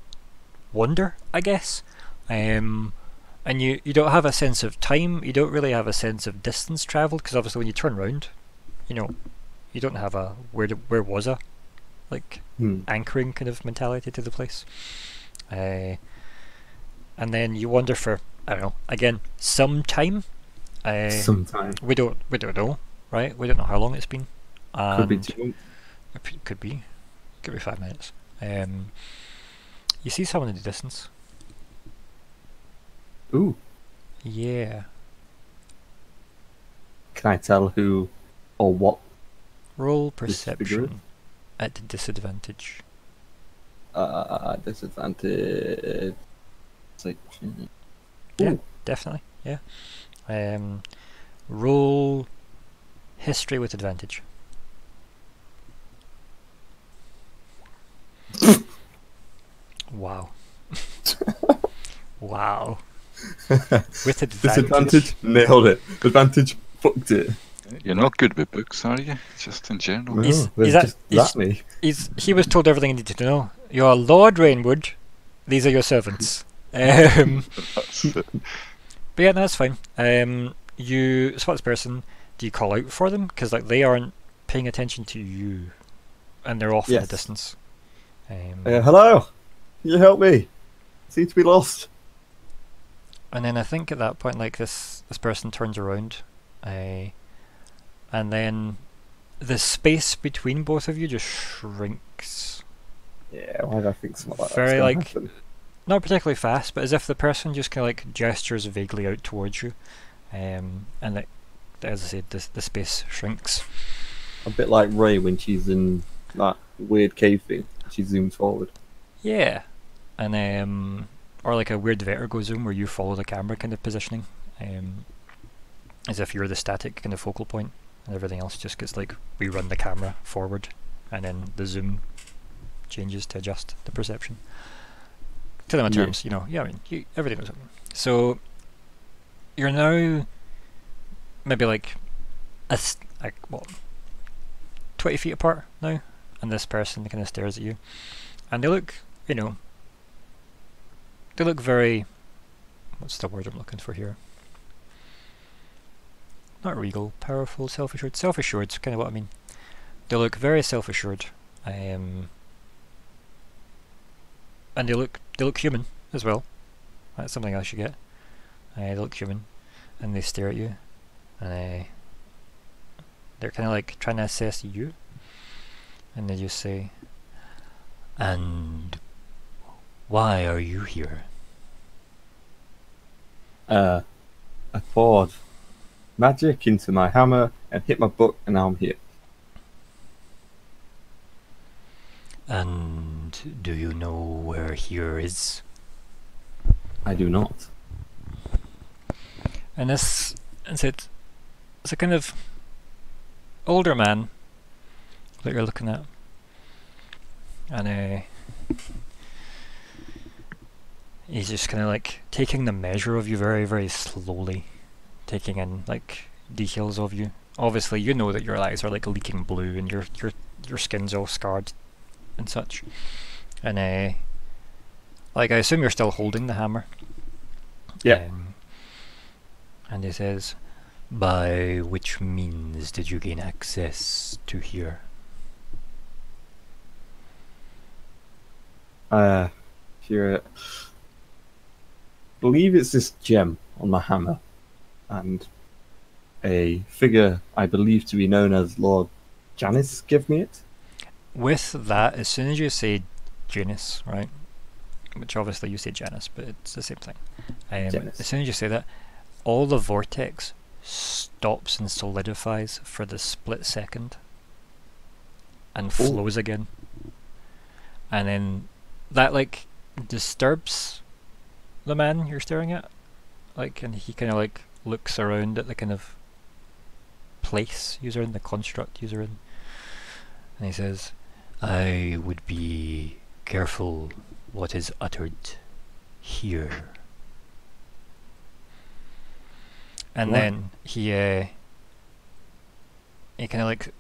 wonder, I guess. And you don't have a sense of time. You don't really have a sense of distance travelled, because obviously when you turn round, you know, you don't have a where was I, like anchoring kind of mentality to the place. And then you wander for, I don't know, again, some time. We don't know, right? We don't know how long it's been. And could be 2 months. Could be 5 minutes. You see someone in the distance. Ooh. Yeah. Can I tell who or what? Roll perception at the disadvantage. Disadvantage. Yeah, definitely. Yeah. Roll history with advantage. Wow. Wow. With advantage. Disadvantage, nailed it. Advantage, fucked it. You're not good with books, are you? Just in general. No, he was told everything he needed to know. You're Lord Rainwood. These are your servants. But yeah, no, that's fine. You spot this person. Do you call out for them? Because like they aren't paying attention to you, and they're off in the distance. Hello, can you help me? I seem to be lost. And then I think at that point, like, this person turns around, and then the space between both of you just shrinks. Yeah, why do I think something like that? Very, like, happen? Not particularly fast, but as if the person just kind of, like, gestures vaguely out towards you, and it, as I said, the space shrinks. A bit like Ray when she's in that weird cave thing, she zooms forward. Yeah, and or like a weird vertigo zoom where you follow the camera kind of positioning, as if you're the static kind of focal point, and everything else just gets like, we run the camera forward, and then the zoom changes to adjust the perception. To them in terms, you know, yeah, I mean, everything was happening. So, you're now maybe like, what, 20 feet apart now, and this person kind of stares at you, and they look, you know, they look very, what's the word I'm looking for here? Not regal, powerful, self-assured. Self-assured's kind of what I mean. They look very self-assured, and they look human as well. That's something else you get. They look human, and they stare at you, and they're kind of like trying to assess you, and they just say, "And why are you here?" I poured magic into my hammer and hit my book, and now I'm here. And do you know where here is? I do not. And this is it. It's a kind of older man that you're looking at, and he's just kind of like taking the measure of you very, very slowly, taking in like details of you. Obviously, you know that your eyes are like leaking blue, and your skin's all scarred and such. And like, I assume you're still holding the hammer. Yeah. And he says, "By which means did you gain access to here?" Believe it's this gem on my hammer, and a figure I believe to be known as Lord Janus gave me it. With that, as soon as you say Janus, right, which obviously you say Janus, but it's the same thing. As soon as you say that, all the vortex stops and solidifies for the split second and flows again. And then that, like, disturbs the man you're staring at, like, and he kind of like looks around at the kind of place you're in, the construct you're in, and he says, "I would be careful what is uttered here." And then he kind of like,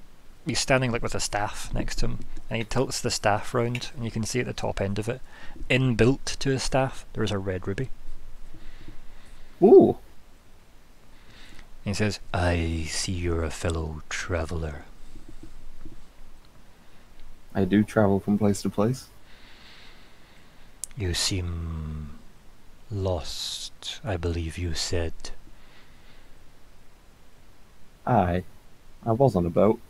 he's standing like with a staff next to him, and he tilts the staff round, and you can see at the top end of it, inbuilt to his staff, there is a red ruby. Ooh. And he says, "I see you're a fellow traveller." I do travel from place to place. "You seem lost, I believe you said." I was on a boat,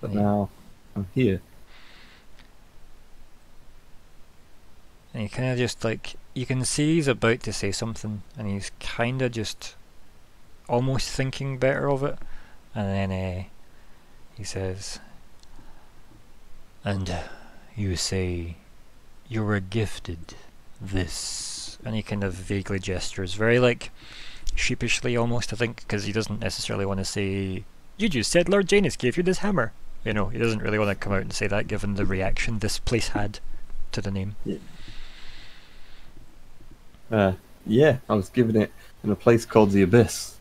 but now I'm here. And he kind of just like, you can see he's about to say something, and he's kind of just almost thinking better of it, and then he says, "And you say you were gifted this," and he kind of vaguely gestures, very like sheepishly almost, I think, because he doesn't necessarily want to say, "You just said Lord Janus gave you this hammer." You know, he doesn't really want to come out and say that, given the reaction this place had to the name. Yeah. I was given it in a place called the Abyss.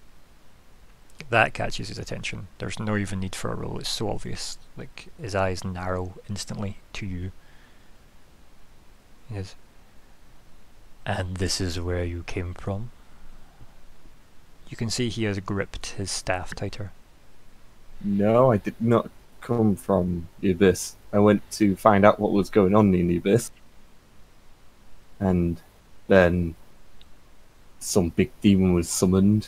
That catches his attention. There's no even need for a roll, it's so obvious. Like, his eyes narrow instantly to you. He says, "And this is where you came from?" You can see he has gripped his staff tighter. "No, I did not come from the Abyss. I went to find out what was going on in the Abyss. And Then some big demon was summoned.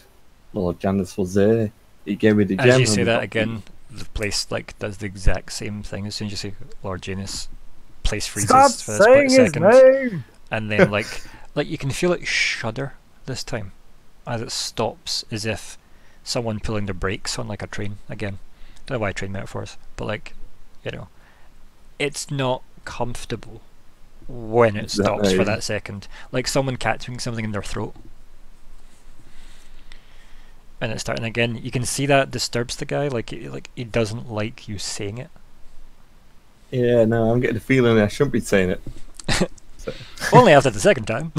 Lord Janus was there. He gave me the gem. As you say that again, the place like does the exact same thing. As soon as you say Lord Janus, place freezes for a split second, and then like you can feel it shudder this time as it stops, as if someone pulling the brakes on like a train again. Don't know why train metaphors, but like, you know, it's not comfortable when it stops for that second, like someone catching something in their throat. And it's starting again. You can see that disturbs the guy. Like he doesn't like you saying it. Yeah, no, I'm getting the feeling I shouldn't be saying it. Only after the second time.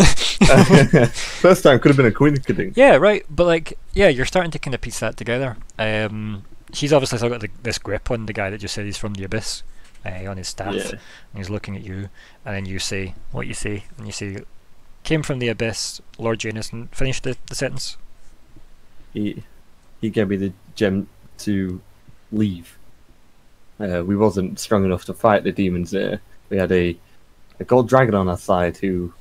First time could have been a coincidence. Yeah, right. But like, yeah, you're starting to kind of piece that together. She's obviously still got this grip on the guy that just said he's from the Abyss, on his staff, and he's looking at you, and then you say what you say, and you say, "Came from the Abyss, Lord Janus," and finish the sentence. He gave me the gem to leave. We wasn't strong enough to fight the demons there. We had a gold dragon on our side who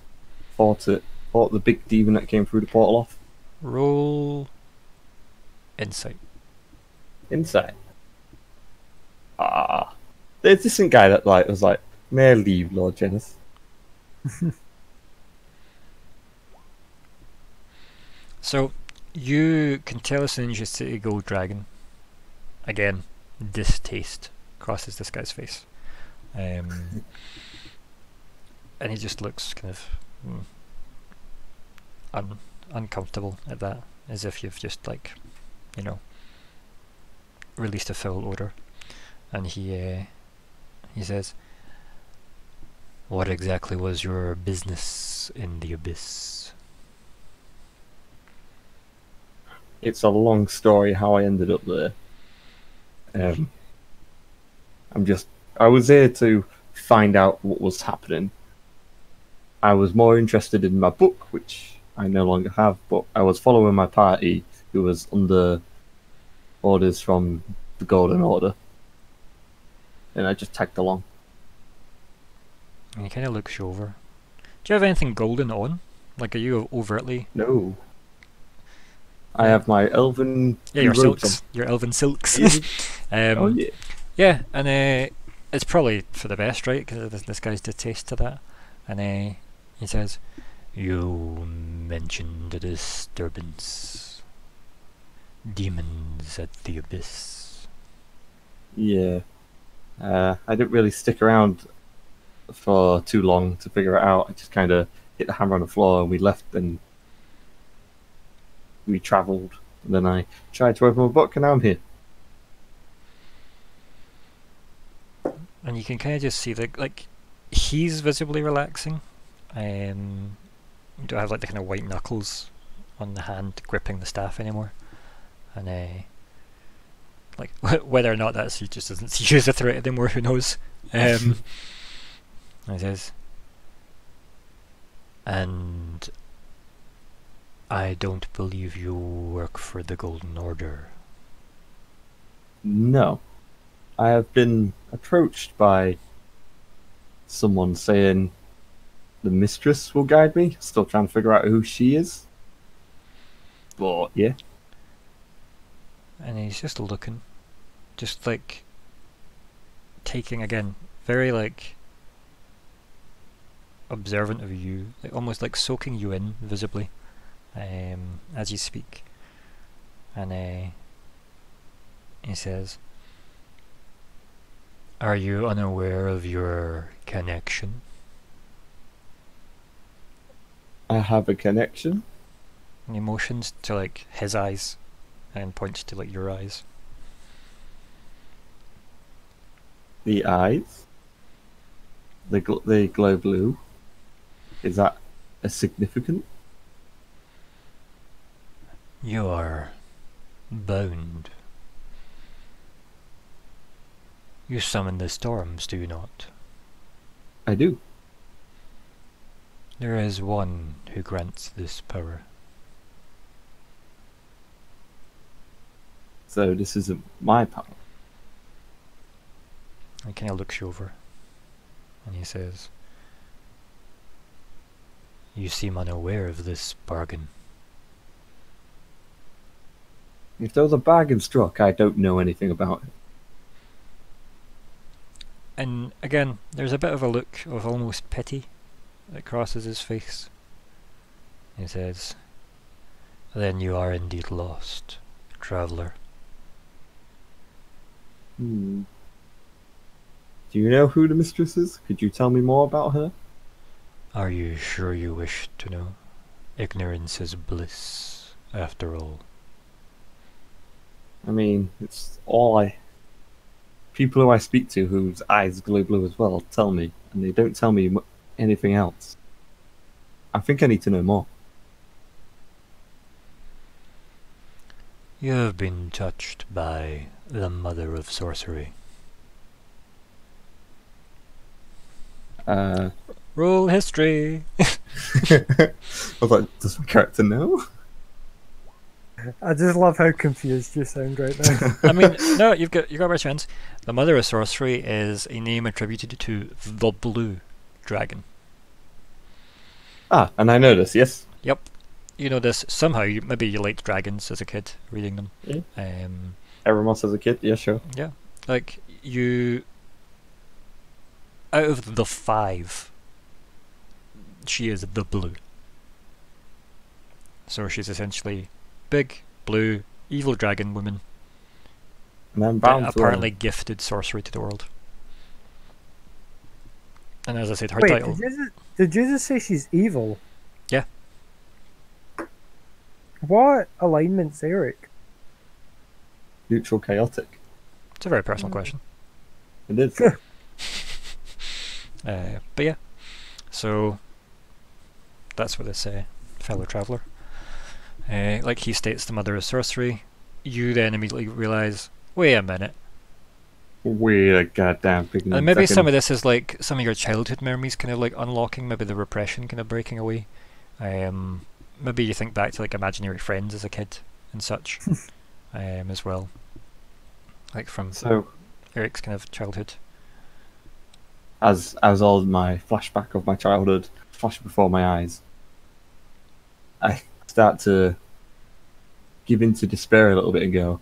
fought the big demon that came through the portal off. Roll insight. Insight. Ah, there's this guy that was like, "May I leave, Lord Janus?" So you can tell as soon as you see a gold dragon. Again, distaste crosses this guy's face, and he just looks kind of uncomfortable at that, as if you've just like, you know, released a foul odor. And he says, "What exactly was your business in the Abyss?" It's a long story how I ended up there. I was here to find out what was happening. I was more interested in my book, which I no longer have, but I was following my party, who was under orders from the Golden Order, and I just tagged along. And he kind of looks you over. Do you have anything golden on? Like, are you overtly? No. I have my elven... Yeah, your silks. Your elven silks. Yeah, and it's probably for the best, right? Because this guy's distaste to that. And he says, "You mentioned a disturbance. Demons at the Abyss." Yeah. I didn't really stick around for too long to figure it out. I just kind of hit the hammer on the floor and we left, and we travelled, and then I tried to open my book, and now I'm here. And you can kind of just see that, like, he's visibly relaxing. You don't have like the kind of white knuckles on the hand gripping the staff anymore, and like whether or not that's he just doesn't use the threat anymore, who knows? He says, "And I don't believe you work for the Golden Order." No. I have been approached by someone saying the mistress will guide me. Still trying to figure out who she is. But, yeah. And he's just looking. Just, like, taking, again, very, like, observant of you. Like, almost, like, soaking you in, visibly. As you speak, and he says, "Are you unaware of your connection?" I have a connection. And he motions to like his eyes, and points to like your eyes. The eyes. They glow blue. Is that a significant? "You are bound. You summon the storms, do you not?" I do. "There is one who grants this power." So this isn't my power. He kind of looks you over, and he says, You seem unaware of this bargain. If there was a bargain struck, I don't know anything about it. And again, there's a bit of a look of almost pity that crosses his face. He says, "Then you are indeed lost, traveller." Hmm. Do you know who the mistress is? Could you tell me more about her? Are you sure you wish to know? Ignorance is bliss, after all. I mean, it's all I... People who I speak to whose eyes glow blue as well tell me, and they don't tell me anything else. I think I need to know more. You have been touched by the Mother of Sorcery. Roll history! I was like, does my character know? I just love how confused you sound right now. I mean, no, you've got a better chance. The Mother of Sorcery is a name attributed to the Blue Dragon. Ah, and I know this, yes. Yep. You know this somehow. Maybe you liked dragons as a kid, reading them. Yeah. Eremos as a kid, yeah, sure. Yeah. Like, you... Out of the 5, she is the blue. So she's essentially... Big, blue, evil dragon woman. And I'm bound to apparently her. Gifted sorcery to the world. And as I said, her title. Did you just say she's evil? Yeah. What alignment's Eric? Neutral chaotic. It's a very personal question. It is. But yeah. So that's what this fellow traveller. Like he states, the Mother of Sorcery. You then immediately realise, wait a minute. Wait a goddamn thing. And maybe some of this is like some of your childhood memories kind of like unlocking, maybe the repression kind of breaking away. Maybe you think back to like imaginary friends as a kid and such as well. Like from Eric's kind of childhood. As all my flashback of my childhood flashed before my eyes. I start to give in to despair a little bit and go,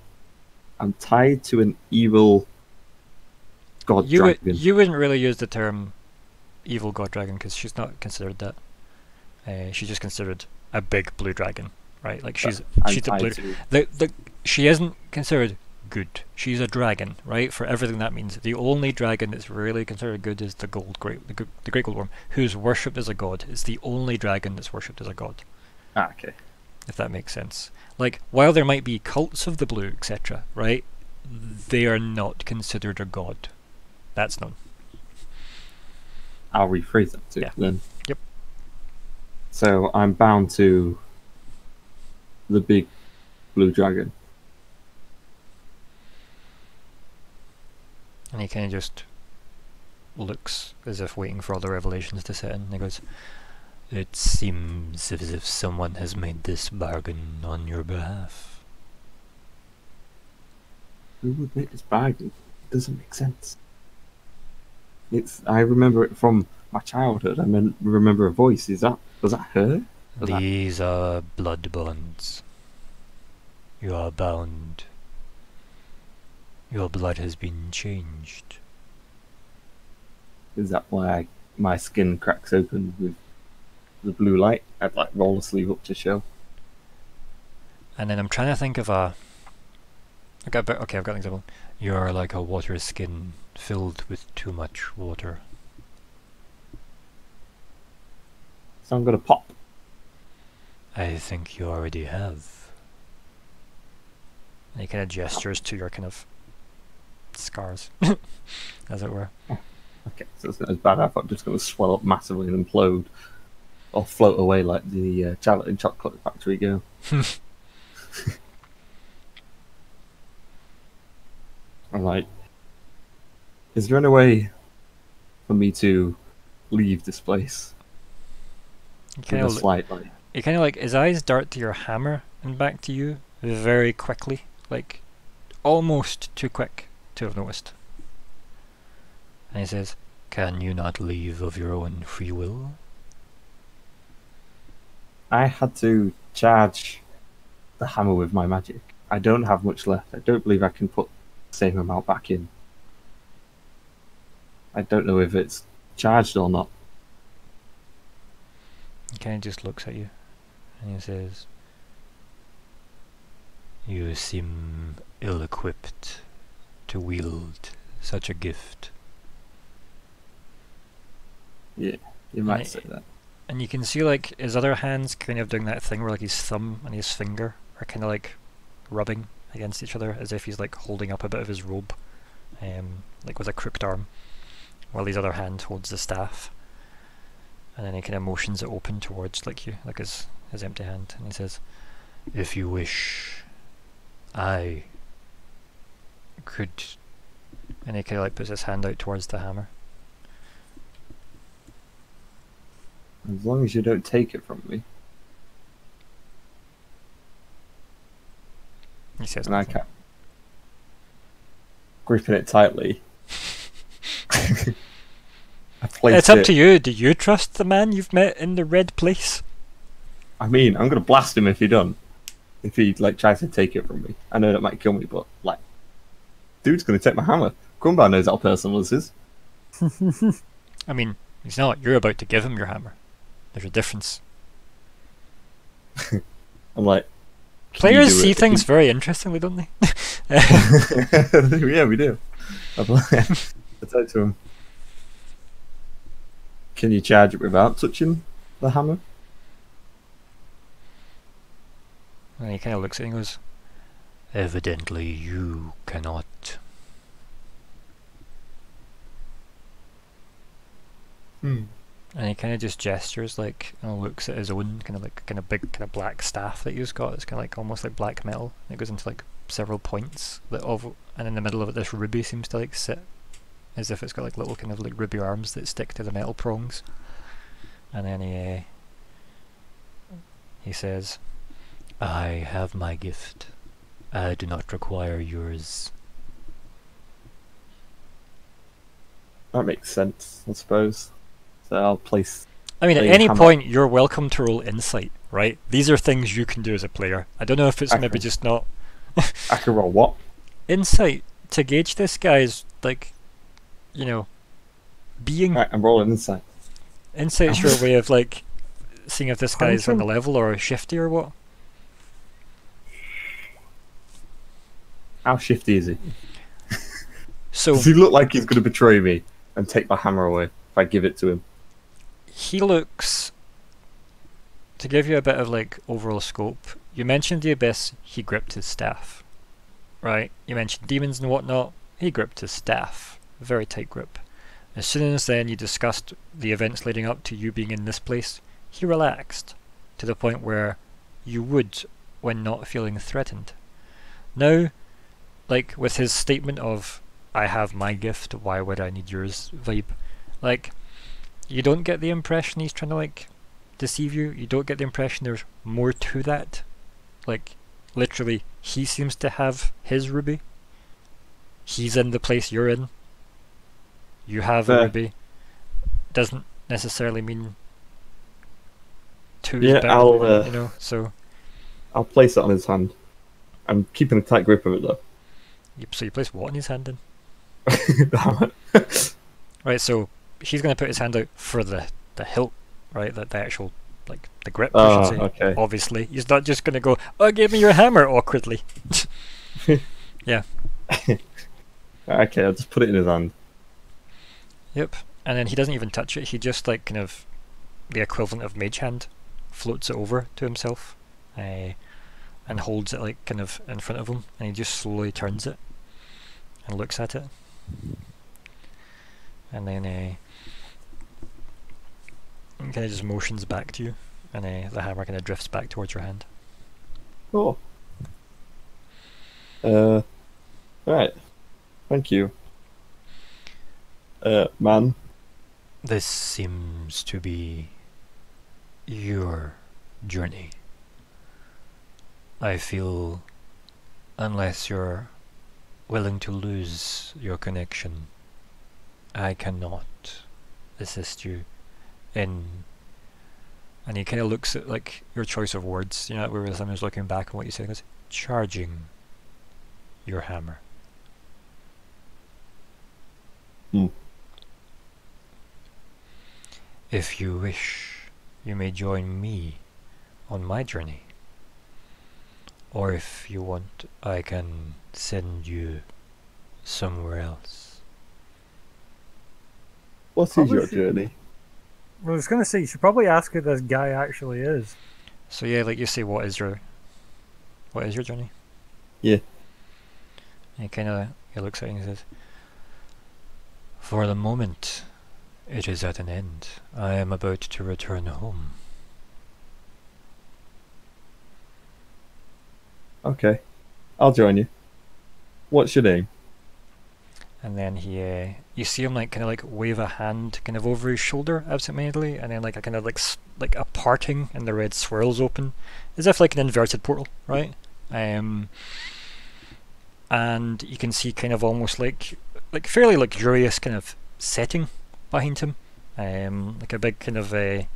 I'm tied to an evil god dragon. You wouldn't really use the term evil god dragon because she's not considered that. She's just considered a big blue dragon, right? Like she's the blue. She isn't considered good. She's a dragon, right? For everything that means. The only dragon that's really considered good is the Great Gold Worm, who's worshipped as a god. It's the only dragon that's worshipped as a god. Ah, okay. If that makes sense. Like, while there might be cults of the blue, etc., right, they are not considered a god. That's none. I'll rephrase that too, then. Yep. So I'm bound to the big blue dragon. And he kind of just looks as if waiting for all the revelations to set in, and he goes... It seems as if someone has made this bargain on your behalf. Who would make this bargain? It doesn't make sense. I remember it from my childhood. I mean, remember a voice. Was that her? These are blood bonds. You are bound. Your blood has been changed. Is that why my skin cracks open with the blue light? I'd like roll the sleeve up to show. And then I'm trying to think of a... Okay, I've got an example. You're like a water skin filled with too much water. So I'm gonna pop. I think you already have. And he kind of gestures to your kind of scars, as it were. Okay, so it's not as bad. I thought I'm just gonna swell up massively and implode. Or float away like the Charlotte and Chocolate Factory girl. I'm like, is there any way for me to leave this place? Slightly. It kind of like his eyes dart to your hammer and back to you very quickly, like almost too quick to have noticed. And he says, "Can you not leave of your own free will?" I had to charge the hammer with my magic. I don't have much left. I don't believe I can put the same amount back in. I don't know if it's charged or not. He kind of just looks at you and he says, "You seem ill-equipped to wield such a gift." Yeah, you might say that. And you can see like his other hand's kind of doing that thing where like his thumb and his finger are kind of like rubbing against each other as if he's like holding up a bit of his robe, like with a crooked arm, while his other hand holds the staff. And then he kind of motions it open towards like you, like his empty hand, and he says, "If you wish, I could," and he kind of like puts his hand out towards the hammer. "As long as you don't take it from me." He says, and I can't. Gripping it tightly. It's up to you. Do you trust the man you've met in the red place? I mean, I'm gonna blast him if he don't. If he like tries to take it from me. I know that might kill me, but like, dude's gonna take my hammer. Crumbar knows how personal this is. I mean, he's not. You're about to give him your hammer. There's a difference. I'm like, players see things very interestingly, don't they? Yeah, we do. I talk to him. "Can you charge it without touching the hammer?" And he kind of looks at it and goes, "Evidently you cannot." And he kind of just gestures like, and looks at his own kind of big kind of black staff that he's got. It's kind of like almost like black metal. It goes into like several points that and in the middle of it this ruby seems to like sit, as if it's got like little kind of like ruby arms that stick to the metal prongs. And then he says, "I have my gift. I do not require yours." That makes sense, I suppose. So I'll place... I mean, at any point, you're welcome to roll insight, right? These are things you can do as a player. I don't know if it's maybe just not... I can roll what? Insight. To gauge this guy's, like... you know, being... Right, I'm rolling insight. Insight's your way of, like, seeing if this guy's on the level or shifty or what? How shifty is he? So does he look like he's going to betray me and take my hammer away if I give it to him? He looks... To give you a bit of, like, overall scope, you mentioned the Abyss, he gripped his staff. Right? You mentioned demons and whatnot, he gripped his staff. Very tight grip. As soon as then you discussed the events leading up to you being in this place, he relaxed to the point where you would when not feeling threatened. Now, like with his statement of "I have my gift, why would I need yours" vibe, like you don't get the impression he's trying to like deceive you. You don't get the impression there's more to that. Like literally he seems to have his ruby. He's in the place you're in. You have a ruby. Doesn't necessarily mean two is better, you know, so... I'll place it on his hand. I'm keeping a tight grip of it, though. So you place what on his hand, then? That one. Right, so he's going to put his hand out for the hilt, right? The actual, like, the grip, I should say. Okay. Obviously. He's not just going to go, "Oh, give me your hammer," awkwardly. Yeah. Okay, I'll just put it in his hand. Yep, and then he doesn't even touch it. He just like kind of the equivalent of mage hand floats it over to himself, and holds it like kind of in front of him, and he just slowly turns it and looks at it, and then he kind of just motions back to you, and the hammer kind of drifts back towards your hand. Cool. Right. Thank you. Man. This seems to be your journey. I feel unless you're willing to lose your connection, I cannot assist you in And he kind of looks at like your choice of words, you know, where someone's looking back on what you say and goes, charging your hammer. Mm. If you wish, you may join me on my journey. Or if you want, I can send you somewhere else. What is your journey? Well, I was going to say, you should probably ask who this guy actually is. So yeah, like you say, what is your journey? Yeah. And he looks at it and he says, for the moment, it is at an end. I am about to return home. Okay, I'll join you. What's your name? And then he, you see him like kind of like wave a hand kind of over his shoulder absentmindedly, and then like a kind of like a parting, and the red swirls open, as if like an inverted portal, right? And you can see kind of almost like fairly luxurious kind of setting behind him, like a big kind of a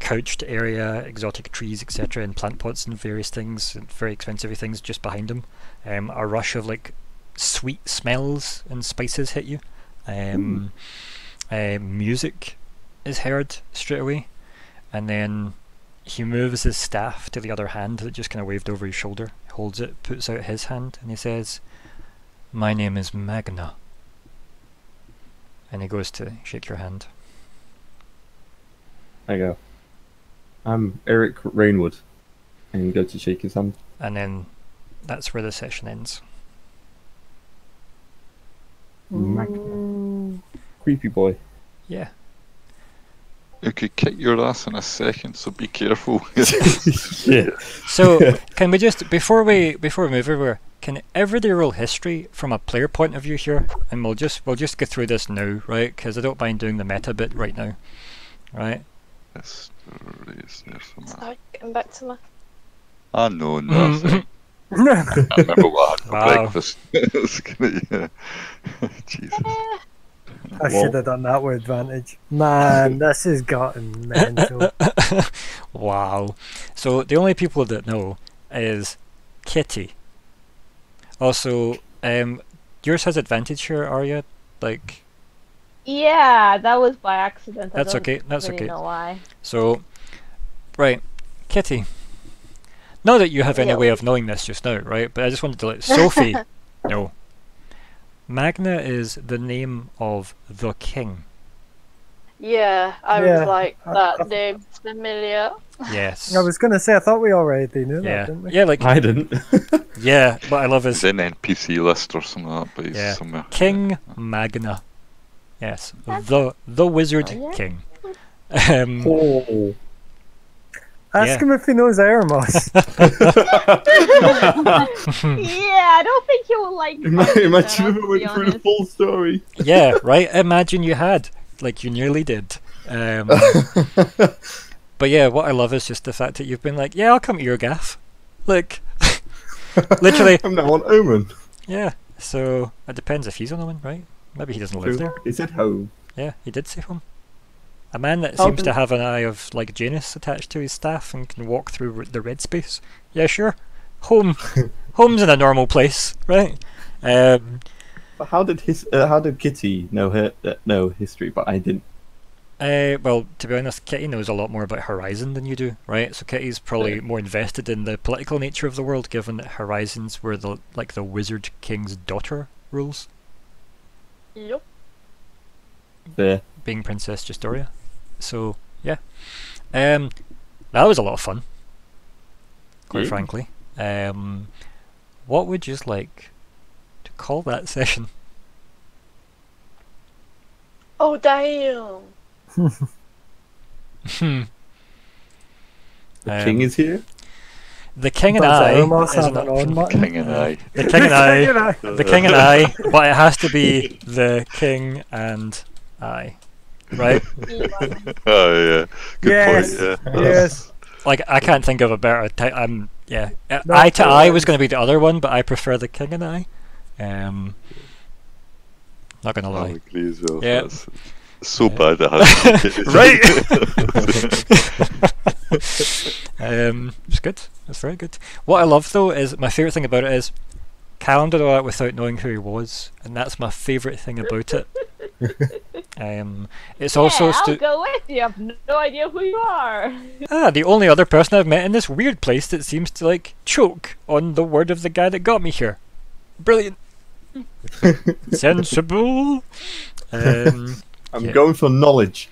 couched area, exotic trees, etc., and plant pots and various things, and very expensive things just behind him. A rush of like sweet smells and spices hit you. Music is heard straight away, and then he moves his staff to the other hand that just kind of waved over his shoulder, holds it, puts out his hand, and he says, "My name is Magna." And he goes to shake your hand. I go, I'm Eric Rainwood, and you go to shake his hand. And then that's where the session ends. Mm. Creepy boy. Yeah. It could kick your ass in a second, so be careful. Yeah. So can we just, before we move everywhere, can everybody roll history from a player point of view here? And we'll just get through this now, right? Because I don't mind doing the meta bit right now, right? Sorry, getting back to my. Ah, no, no. I remember what I had for breakfast. Yeah. Jesus. I should have done that with advantage. Man, this has gotten mental. Wow. So the only people that know is Kitty. Also, yours has advantage here, Arya. Like. Yeah, that was by accident. That's okay. That's okay. I don't know why. So, right, Kitty. Not that you have any way of knowing this just now, right? But I just wanted to let Sophie know. Magna is the name of the king. Yeah, I was like, that name's familiar. Yes. I was going to say, I thought we already knew that, didn't we? Yeah, like, I didn't. Yeah, what I love is... It's an NPC list or something like that, but he's somewhere. King Magna. Yes, the Wizard King. Oh. Ask him if he knows Eremos. Yeah, I don't think he'll like. Imagine if it went through the full story. Yeah, right. Imagine you had, like, you nearly did. But yeah, what I love is just the fact that you've been like, yeah, I'll come to your gaff. Like, literally. I'm now on Omen. Yeah, so it depends if he's on Omen, right? Maybe he doesn't live there. He said home. Yeah, he did say home. A man that seems to have an eye of, like, Janus attached to his staff and can walk through the red space. Yeah, sure. Home. Home's in a normal place, right? But how did Kitty know know history, but I didn't? Well, to be honest, Kitty knows a lot more about Horizon than you do, right? So Kitty's probably more invested in the political nature of the world, given that Horizons were the Wizard King's daughter rules. Yep. There. Being Princess Justoria. So, yeah. That was a lot of fun, quite frankly. What would you like to call that session? Oh, damn! The king is here? The king and I. The king and I. The king and I. The king and I. But it has to be the king and I. Right? Oh yeah. Good point. Yeah. Yes. Like, I can't think of a better eye to eye was going to be the other one, but I prefer the king and I. Not gonna lie. Well. Yeah. Sobald er hat. Right! It's good. It's very good. What I love though is, my favourite thing about it is, Callum did all that without knowing who he was, and that's my favourite thing about it. It's also I'll go with you. I've no idea who you are. The only other person I've met in this weird place that seems to like choke on the word of the guy that got me here. Brilliant. Sensible. I'm going for knowledge.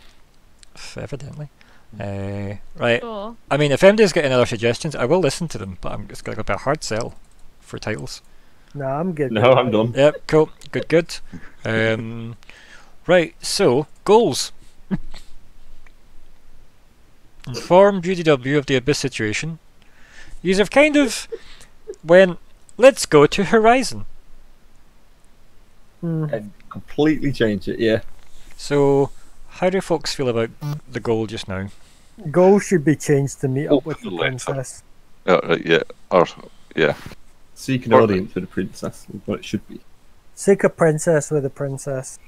Evidently. Right. Cool. I mean, if MD's getting other suggestions, I will listen to them, but I'm just going to go a hard sell for titles. No, I'm good. No, I'm done. Yep, cool. Good, good. Right, so, goals. Inform GDW of the Abyss situation. Yous have kind of went, let's go to Horizon. And completely change it, yeah. So, how do folks feel about the goal just now? Goal should be changed to meet up with the princess. Oh, right, yeah. Or, yeah. Seek an audience with a princess, is what it should be. Seek a princess with a princess.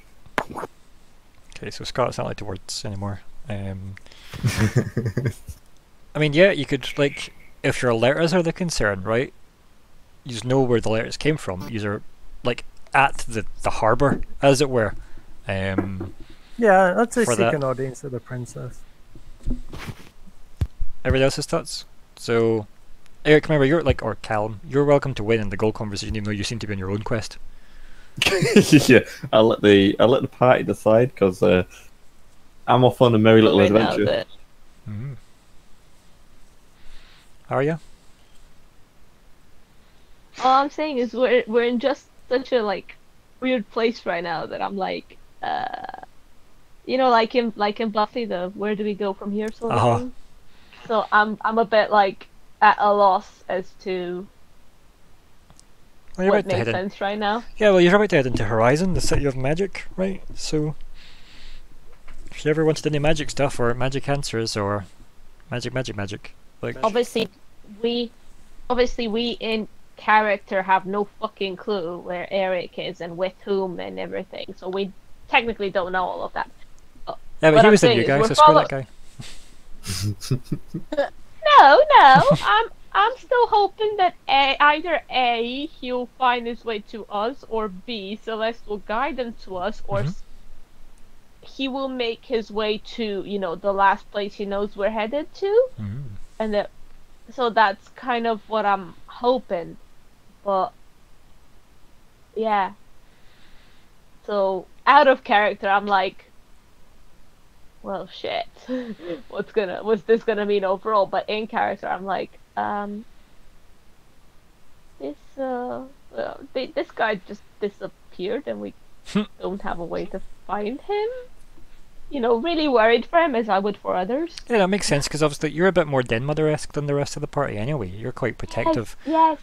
Okay, so Scott's not like the words anymore. I mean, yeah, you could, like, if your letters are the concern, right? You just know where the letters came from. You are, like, at the harbour, as it were. Yeah, I'd say seek an audience with the princess. Everybody else's thoughts? So, Eric, remember, you're, like, or Callum, you're welcome to win in the goal conversation, even though you seem to be on your own quest. Yeah, I'll let the party decide, because I'm off on a merry little adventure. Are you? All I'm saying is we're in just such a like weird place right now that I'm like, you know, like in Buffy, the where do we go from here sort of thing. So I'm a bit like at a loss as to. Well, you're about to head in. Right now. Yeah, well, you're about to head into Horizon, the city of magic, right? So, if you ever wanted any magic stuff or magic answers or magic, like obviously we in character have no fucking clue where Eric is and with whom and everything, so we technically don't know all of that. Yeah, but he was in you guys, so screw that guy. No, I'm still hoping that either A, he'll find his way to us, or B, Celeste will guide him to us, or he will make his way to, you know, the last place he knows we're headed to. And that, so that's kind of what I'm hoping. But, yeah. So, out of character, I'm like, well, shit. What's this gonna mean overall? But in character, I'm like, this guy just disappeared and we don't have a way to find him. You know, really worried for him as I would for others. Yeah, that makes sense, because obviously you're a bit more den mother-esque than the rest of the party anyway. You're quite protective. Yes.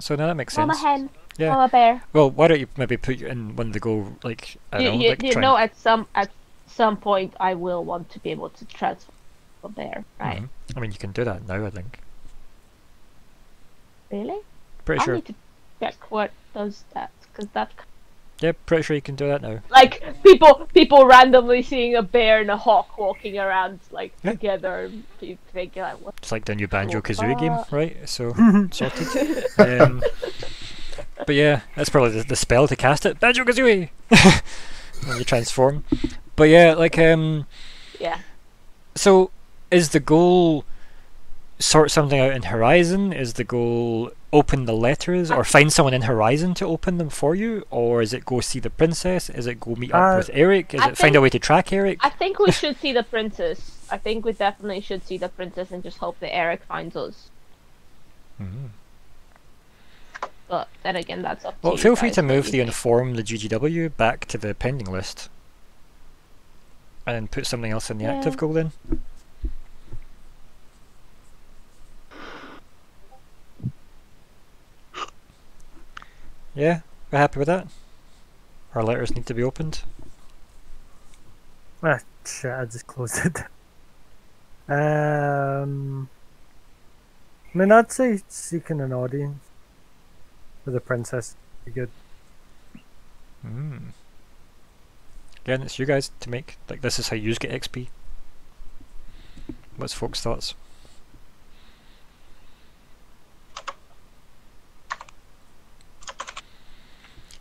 So now that makes sense. I'm a hen. Yeah. I'm a bear. Well, why don't you maybe put you in one of the goal, like, you know, at some point I will want to be able to transform there, right? I mean, you can do that now, I think. Really? Pretty sure. I need to check what does that, because that. Yeah, pretty sure you can do that now. Like people randomly seeing a bear and a hawk walking around like together. You think like what? It's like the new Banjo-Kazooie game, right? So sorted. But yeah, that's probably the spell to cast it. Banjo-Kazooie. When you transform. But yeah, like yeah. So. Is the goal sort something out in Horizon? Is the goal open the letters or find someone in Horizon to open them for you? Or is it go see the princess? Is it go meet up with Eric? Is it find a way to track Eric? I think we should see the princess. I think we definitely should see the princess and just hope that Eric finds us. But then again, that's up to you. Well, feel free to move the inform the GGW back to the pending list and then put something else in the active goal then. Yeah, we're happy with that. Our letters need to be opened. Ah, shit, I just closed it. I mean, I'd say seeking an audience with the princess would be good. Again, it's you guys to make. Like, this is how you get XP. What's folks' thoughts?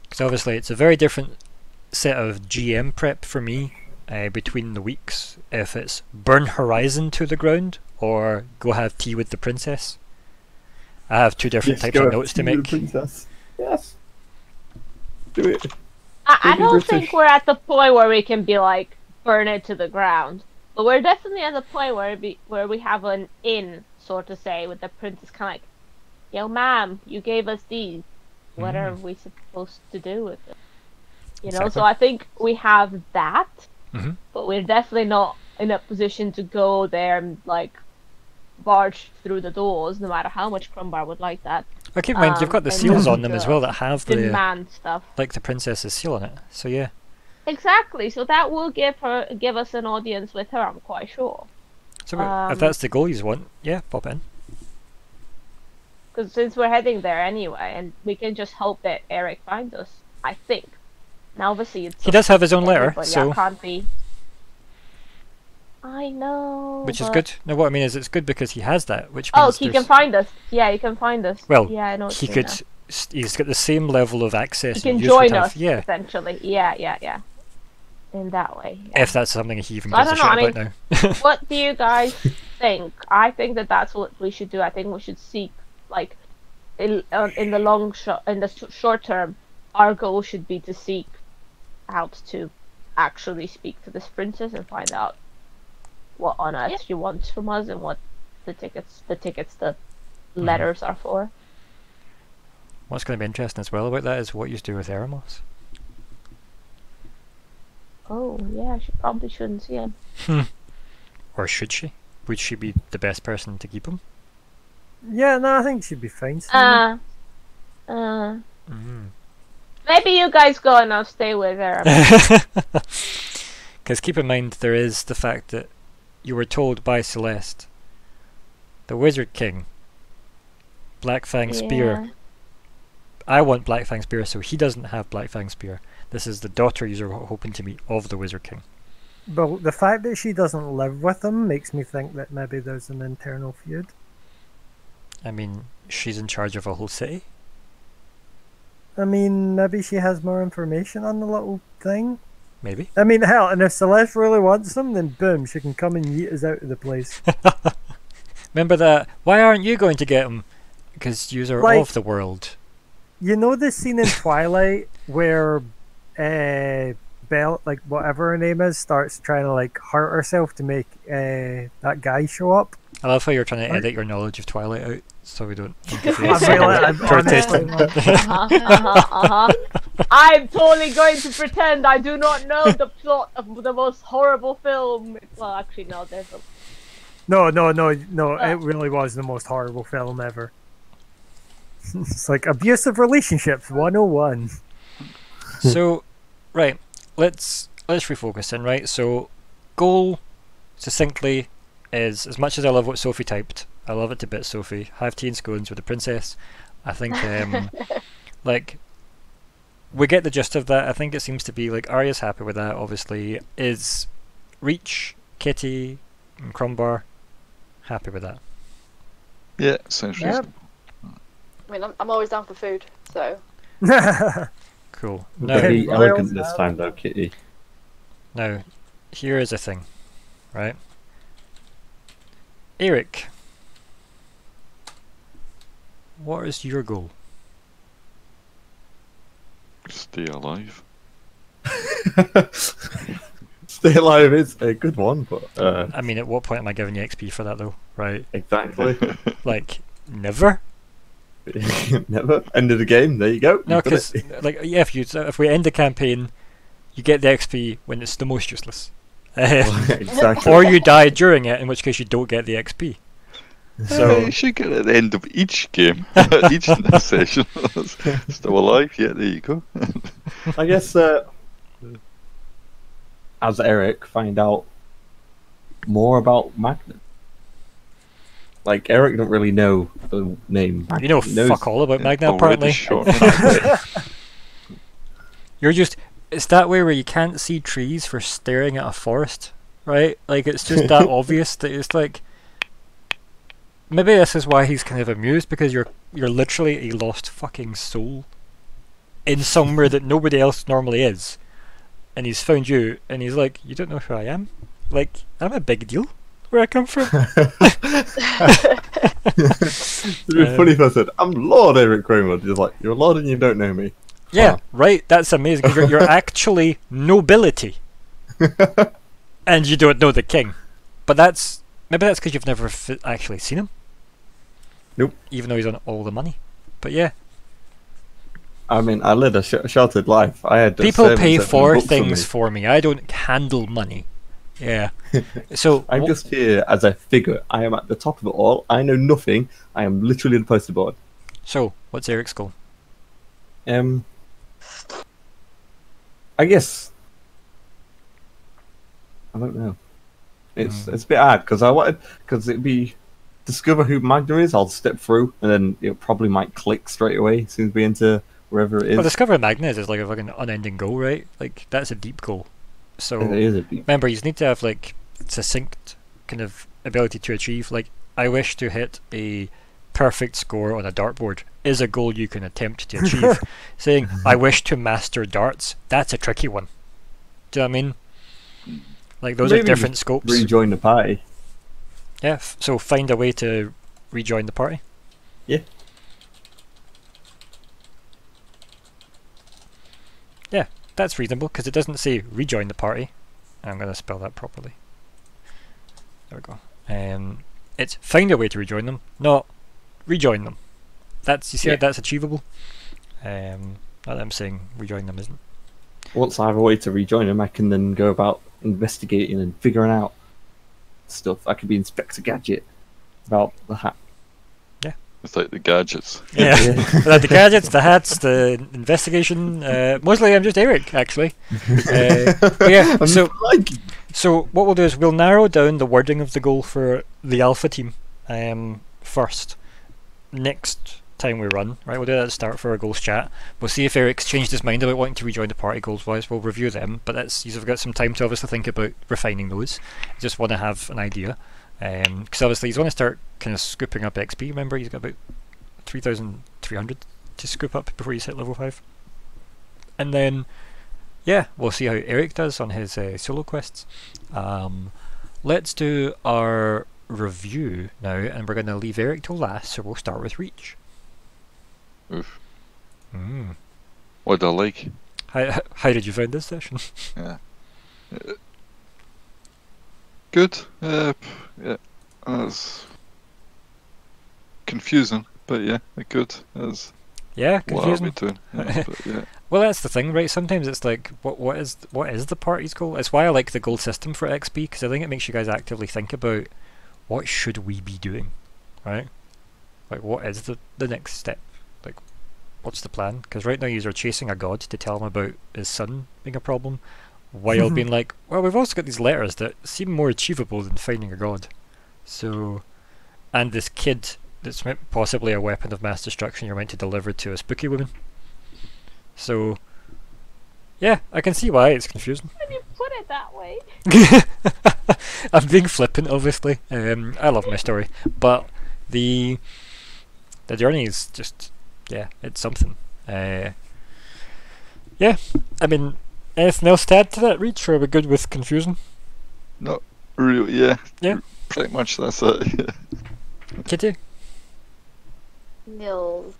Because obviously it's a very different set of GM prep for me between the weeks if it's burn Horizon to the ground or go have tea with the princess. I have two different types of notes to make. Princess. Yes. Do it. I don't think we're at the point where we can be like, burn it to the ground. But we're definitely at the point where we have an in, so to say, with the princess kind of like, yo ma'am, you gave us these. What are we supposed to do with it? You know, so I think we have that, but we're definitely not in a position to go there and like, barge through the doors, no matter how much Crumbar would like that. Well, keep in mind, you've got the seals on them as well that have the demand stuff, like the princess's seal on it. So yeah, exactly. So that will give us an audience with her. I'm quite sure. So if that's the goal you want, yeah, pop in. Because since we're heading there anyway, and we can just hope that Eric finds us. I think. Now obviously it's he does have his own letter, so can't be. I know. Which is good. No, what I mean is it's good because he has that, which means he can find us. Yeah, he can find us. Well, yeah, I know. He could. He's got the same level of access. He can join us, essentially. Yeah, yeah, yeah. In that way. Yeah. If that's something he even gives a shit about now. What do you guys think? I think that that's what we should do. I think we should seek, like, in the long shot, in the short term, our goal should be to seek out to actually speak to this princess and find out what on earth she wants from us and what the letters are for. What's going to be interesting as well about that is what you do with Eremos. Oh yeah, she probably shouldn't see him. Or should she? Would she be the best person to keep him? Yeah, no, I think she'd be fine. Maybe you guys go and I'll stay with Eremos. Because keep in mind, there is the fact that you were told by Celeste, the Wizard King, Black Fang Spear. I want Black Fang Spear, so he doesn't have Black Fang Spear. This is the daughter you're hoping to meet of the Wizard King. Well, the fact that she doesn't live with him makes me think that maybe there's an internal feud. I mean, she's in charge of a whole city. I mean, maybe she has more information on the little thing. Maybe. I mean, hell, and if Celeste really wants them, then boom, she can come and yeet us out of the place. Remember that. Why aren't you going to get them? Because yous are like, off the world. You know the scene in Twilight where Belle, like whatever her name is, starts trying to like hurt herself to make that guy show up? I love how you're trying to edit your knowledge of Twilight out so we don't. I'm totally going to pretend I do not know the plot of the most horrible film. Well, actually, no, there's a... No, it really was the most horrible film ever. It's like abusive relationships 101. So, right, let's refocus in, right? So, goal succinctly is, as much as I love what Sophie typed, I love it to bits, Sophie, have tea and scones with the princess. I think like we get the gist of that. I think it seems to be like Arya's happy with that, obviously. Is Reach, Kitty and Crumbar happy with that? Yeah, sounds reasonable. I mean, I'm always down for food, so cool. Very elegant this time though, Kitty. Now, here is a thing, right? Eric, what is your goal? Stay alive. Stay alive is a good one, but I mean, at what point am I giving you XP for that though, right? Exactly. Like, never? Never? End of the game, there you go. No, because, like, yeah, if we end the campaign, you get the XP when it's the most useless. Exactly. Or you die during it, in which case you don't get the XP. So you should get it at the end of each game, each session. Still alive, yeah, there you go. I guess, as Eric, find out more about Magna. Like, Eric don't really know the name Magna. You know fuck all about Magna, apparently. You're just... it's that way where you can't see trees for staring at a forest, right? Like, it's just that obvious that it's like, maybe this is why he's kind of amused, because you're literally a lost fucking soul in somewhere that nobody else normally is, and he's found you, and he's like, you don't know who I am? Like, I'm a big deal where I come from. It would be funny if I said, I'm Lord Eric Rainwood. He's like, you're Lord and you don't know me. Yeah, wow. Right, that's amazing. You're actually nobility. And you don't know the king. But that's, maybe that's because you've never actually seen him. Nope. Even though he's on all the money. But yeah. I mean, I led a sheltered life. I had people pay for things for me. I don't handle money. Yeah. So I'm just here as a figure. I am at the top of it all. I know nothing. I am literally the poster board. So, what's Eric's goal? I guess I don't know. It's a bit hard because I wanted, because it'd be discover who Magna is. I'll step through and then it probably might click straight away as soon as we enter wherever it is. Well, discover Magna is like a fucking unending goal, right? Like that's a deep goal. So it is a deep. Remember, you need to have like succinct kind of ability to achieve. Like I wish to hit a perfect score on a dartboard is a goal you can attempt to achieve. Saying, I wish to master darts, that's a tricky one. Do you know what I mean? Like, those maybe are different scopes. Rejoin the party. Yeah, so find a way to rejoin the party. Yeah. Yeah, that's reasonable, because it doesn't say rejoin the party. I'm going to spell that properly. There we go. It's find a way to rejoin them, not rejoin them. That's, you see, yeah. How that's achievable. Not that I'm saying rejoin them isn't. Once I have a way to rejoin them, I can then go about investigating and figuring out stuff. I could be Inspector Gadget about the hat. Yeah, it's like the gadgets. Yeah, yeah. Like the gadgets, the hats, the investigation. Mostly, I'm just Eric actually. Yeah. So what we'll do is we'll narrow down the wording of the goal for the Alpha team first. Next time we run, right, we'll do that at the start for our goals chat. We'll see if Eric's changed his mind about wanting to rejoin the party goals wise. We'll review them, but that's, you've got some time to obviously think about refining those. You just want to have an idea, because obviously he's want to start kind of scooping up XP. Remember, he's got about 3,300 to scoop up before he's hit level 5, and then yeah, we'll see how Eric does on his solo quests. Let's do our review now, and we're going to leave Eric till last, so we'll start with Reach. Oof. Mm. What did I like? How did you find this session? Yeah. Good. Yeah. That's confusing, but yeah, good. That's yeah, confusing. What are we doing? Yeah, but yeah. Well, that's the thing, right? Sometimes it's like, what is the party's goal? It's why I like the goal system for XP, because I think it makes you guys actively think about, what should we be doing, right? Like, what is the next step? Like, what's the plan? Because right now you're chasing a god to tell him about his son being a problem, while being like, well, we've also got these letters that seem more achievable than finding a god. So, and this kid that's possibly a weapon of mass destruction you're meant to deliver to a spooky woman. So, yeah, I can see why it's confusing. When you put it that way. I'm being flippant, obviously. I love my story, but the journey is just, yeah, it's something. Yeah, I mean, anything else to add to that, Reach? Or are we good with confusion? Not really. Yeah. Yeah. Pretty much that's it. Kitty. Nils.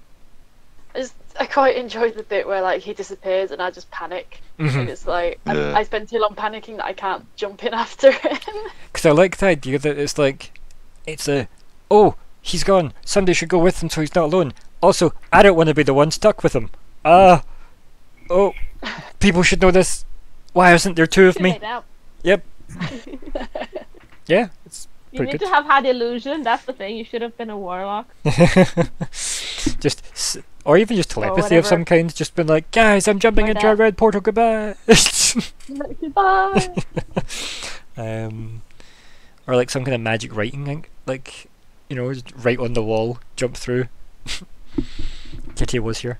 I quite enjoyed the bit where like he disappears and I just panic. And it's like, yeah. I spend too long panicking that I can't jump in after him. Because I like the idea that it's like, oh, he's gone. Somebody should go with him so he's not alone. Also, I don't want to be the one stuck with him. Oh, people should know this. Why isn't there two of me? Yep. Yeah, it's pretty good. You need to have had illusion. That's the thing. You should have been a warlock. Or even just telepathy of some kind, just been like, guys, I'm jumping into a red portal, goodbye! Goodbye! Or like some kind of magic writing, like, you know, just write on the wall, jump through. Kitty was here.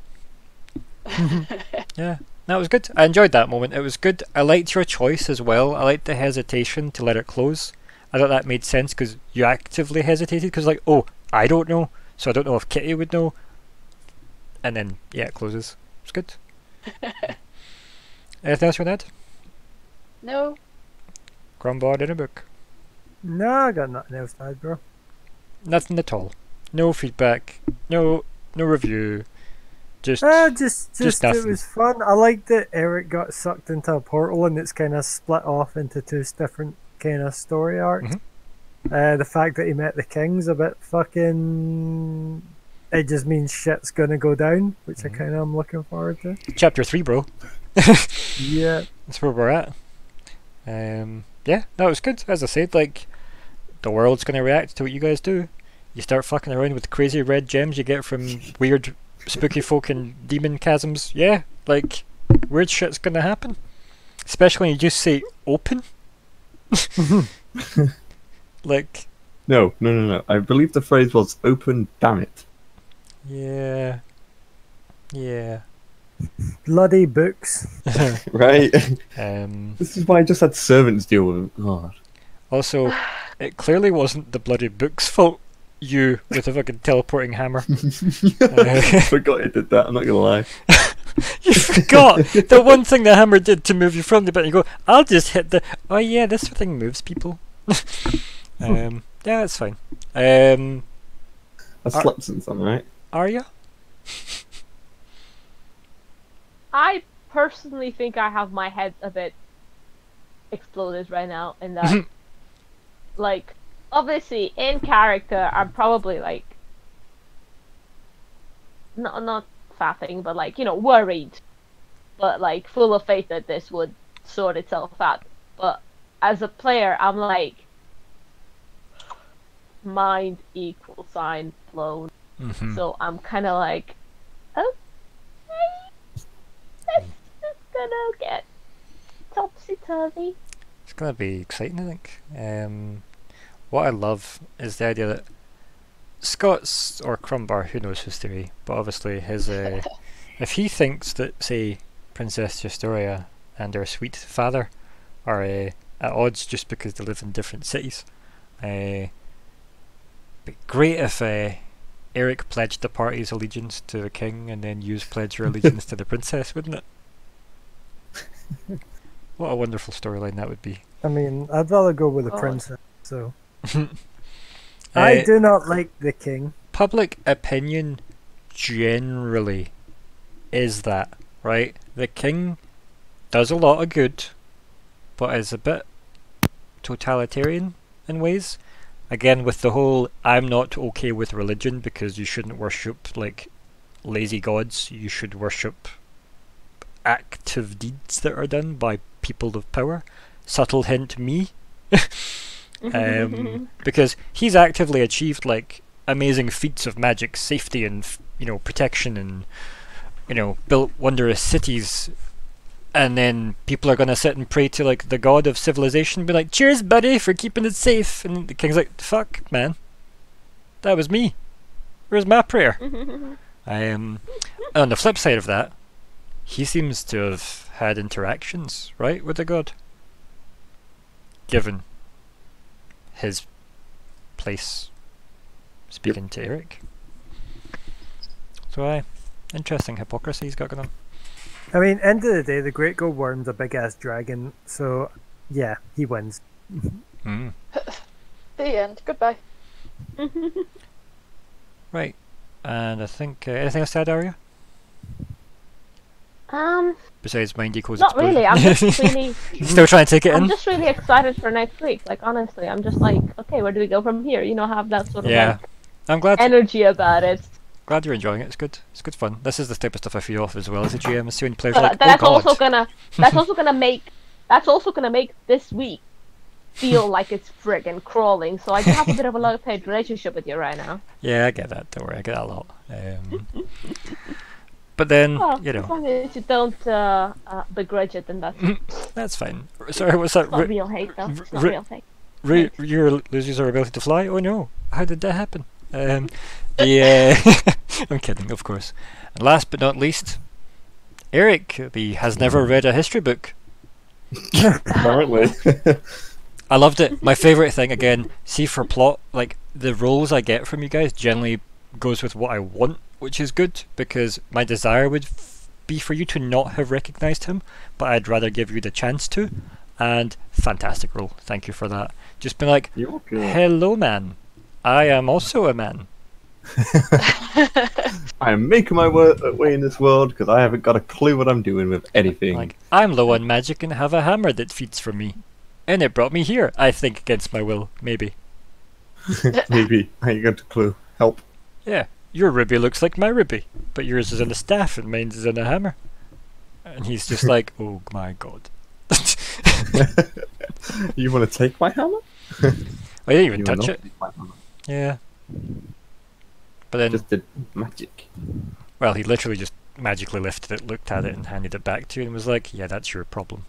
Yeah, That was good. I enjoyed that moment. It was good. I liked your choice as well. I liked the hesitation to let it close. I thought that made sense because you actively hesitated because like, oh, I don't know, so I don't know if Kitty would know. And then, yeah, it closes. It's good. Anything else you want to add? No. Crumbar in a book. No, I got nothing else to add, bro. Nothing at all. No feedback. No review. Just nothing. It was fun. I liked that Eric got sucked into a portal and it's kind of split off into two different kind of story arcs. Mm-hmm. The fact that he met the king's a bit fucking... It just means shit's gonna go down, which I kind of am looking forward to. Chapter 3, bro. Yeah. That's where we're at. Yeah, no, it was good. As I said, like, the world's gonna react to what you guys do. You start fucking around with crazy red gems you get from weird, spooky folk and demon chasms. Yeah, like, weird shit's gonna happen. Especially when you just say, open. Like... No. I believe the phrase was, open, damn it. Yeah. Bloody books. Right. This is why I just had servants deal with them. God. Also, it clearly wasn't the bloody book's fault, you with a fucking teleporting hammer. I forgot it did that, I'm not gonna lie. You forgot the one thing the hammer did to move you from the bit, and you go, I'll just hit the... Oh yeah, this thing moves people. Yeah, that's fine. I slept since then, right? Arya? I personally think I have my head a bit exploded right now in that, like, obviously in character I'm probably like not faffing, but like, you know, worried, but like full of faith that this would sort itself out. But as a player I'm like mind =$ Mm-hmm. So I'm kind of like, okay, this is gonna get topsy-turvy. It's gonna be exciting, I think. What I love is the idea that Scott's, or Crumbar, who knows his theory, but obviously his, if he thinks that, say, Princess Justoria and her sweet father are at odds just because they live in different cities, it'd be great if Eric pledged the party's allegiance to the king and then you pledged your allegiance to the princess, wouldn't it? What a wonderful storyline that would be. I mean, I'd rather go with the princess, so... I do not like the king. Public opinion generally is that, right? The king does a lot of good, but is a bit totalitarian in ways. Again, with the whole, I'm not okay with religion because you shouldn't worship, like, lazy gods. You should worship active deeds that are done by people of power. Subtle hint, me. Because he's actively achieved, like, amazing feats of magic, safety and, you know, protection and, you know, built wondrous cities. And then people are going to sit and pray to, like, the god of civilization, be like, cheers, buddy, for keeping it safe. And the king's like, fuck, man. That was me. Where's my prayer? On the flip side of that, he seems to have had interactions, right, with the god. Given his place speaking to Eric. So, interesting hypocrisy he's got going on. I mean, end of the day, the Great Gold Worm's a big-ass dragon, so, yeah, he wins. Mm. The end. Goodbye. Right. And I think... anything else to add, Arya? Besides mind equals not exploding. Really, I'm just really... Still trying to take it in? I'm just really excited for next week. Like, honestly, I'm just like, okay, where do we go from here? You know, have that sort of, like, I'm glad energy about it. Glad you're enjoying it. It's good. It's good fun. This is the type of stuff I feed off as well as a GM. As soon players like, that's also gonna. That's also gonna make this week feel like it's friggin' crawling. So I do have a bit of a love-hate relationship with you right now. Yeah, I get that. Don't worry, I get that a lot. But then you know, as long as you don't begrudge it, then that's fine. Sorry, what's that? It's not real hate, though. It's not real hate. You're losing your ability to fly. Oh no! How did that happen? Yeah, I'm kidding, of course. And last but not least, Eric, he has never read a history book. Apparently. I loved it. My favourite thing, again, see for plot, like, the roles I get from you guys generally goes with what I want, which is good, because my desire would be for you to not have recognised him, but I'd rather give you the chance to, and fantastic role. Thank you for that. Just be like, okay. Hello, man. I am also a man. I'm making my way in this world because I haven't got a clue what I'm doing with anything. Like, I'm low on magic and have a hammer that feeds for me. And it brought me here, I think, against my will, maybe. Maybe. I got a clue. Help. Yeah. Your ribby looks like my ribby, but yours is in a staff and mine's is in a hammer. And he's just like, oh my god. You want to take my hammer? Well, I didn't even touch it. Yeah. But then, just did magic. Well, he literally just magically lifted it, looked at it, and handed it back to you, and was like, "Yeah, that's your problem."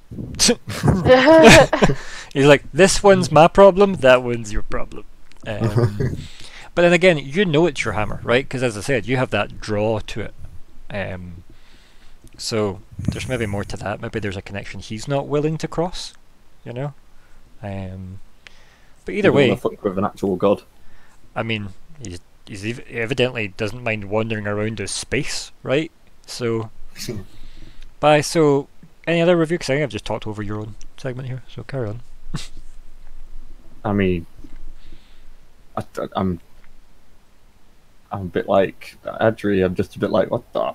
He's like, "This one's my problem. That one's your problem." But then again, you know it's your hammer, right? Because as I said, you have that draw to it. So there's maybe more to that. Maybe there's a connection he's not willing to cross. You know. But either way, I think with an actual god. I mean, he's. He evidently doesn't mind wandering around as space, right? So, bye. So, any other review? Because I think I've just talked over your own segment here, so carry on. I mean, I'm a bit like Adri. I'm just a bit like, what the?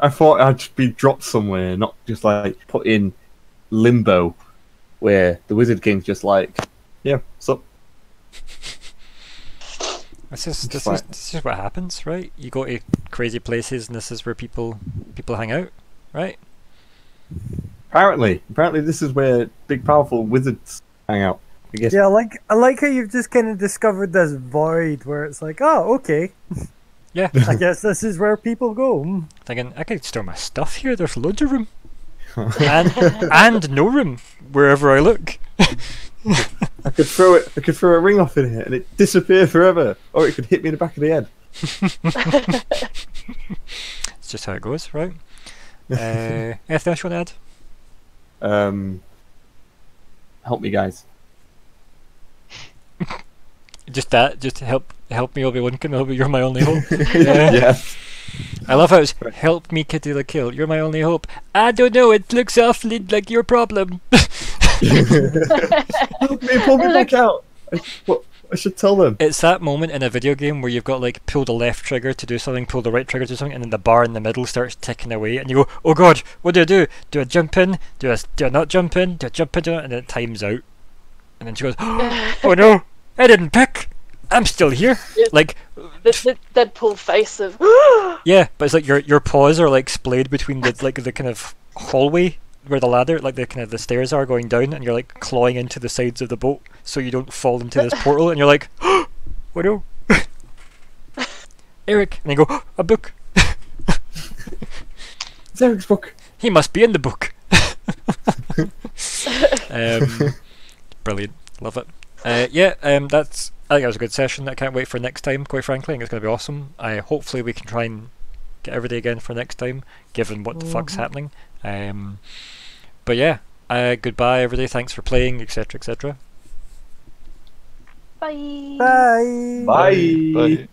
I thought I'd just be dropped somewhere, not just like put in limbo, where the Wizard King's just like, yeah, sup. This is what happens, right? You go to crazy places, and this is where people hang out, right? Apparently, this is where big, powerful wizards hang out. I guess. Yeah, I like how you've just kind of discovered this void where it's like, oh, okay. Yeah, I guess this is where people go. Thinking I could store my stuff here. There's loads of room, and no room wherever I look. I could throw a ring off in here and it disappear forever, or it could hit me in the back of the head. It's just how it goes, right? Anything else you want to add? Help me, guys. Just help me, Obi-Wan Kenobi. You're my only hope. Yes. I love how it's help me, Kitty la Kill. You're my only hope. I don't know. It looks awfully like your problem. Pull me back out. I should tell them. It's that moment in a video game where you've got like pull the left trigger to do something, pull the right trigger to do something, and then the bar in the middle starts ticking away, and you go, "Oh God, what do I do? Do I jump in? Do I not jump in? Do I jump in? Do I not?" And then it times out, and then she goes, "Oh no, I didn't pick. I'm still here." It's like the Deadpool face of. Yeah, but it's like your paws are like splayed between the like the kind of hallway. Where the ladder, like the kind of the stairs are going down, and you're like clawing into the sides of the boat so you don't fall into this portal, and you're like, oh, what do? Eric, and you go, oh, a book. It's Eric's book. He must be in the book. Brilliant, love it. That's. I think that was a good session. I can't wait for next time. Quite frankly, I think it's going to be awesome. Hopefully we can try and get everything again for next time, given what the fuck's happening. But yeah, goodbye everybody, thanks for playing, etc. etc. Bye. Bye. Bye. Bye. Bye.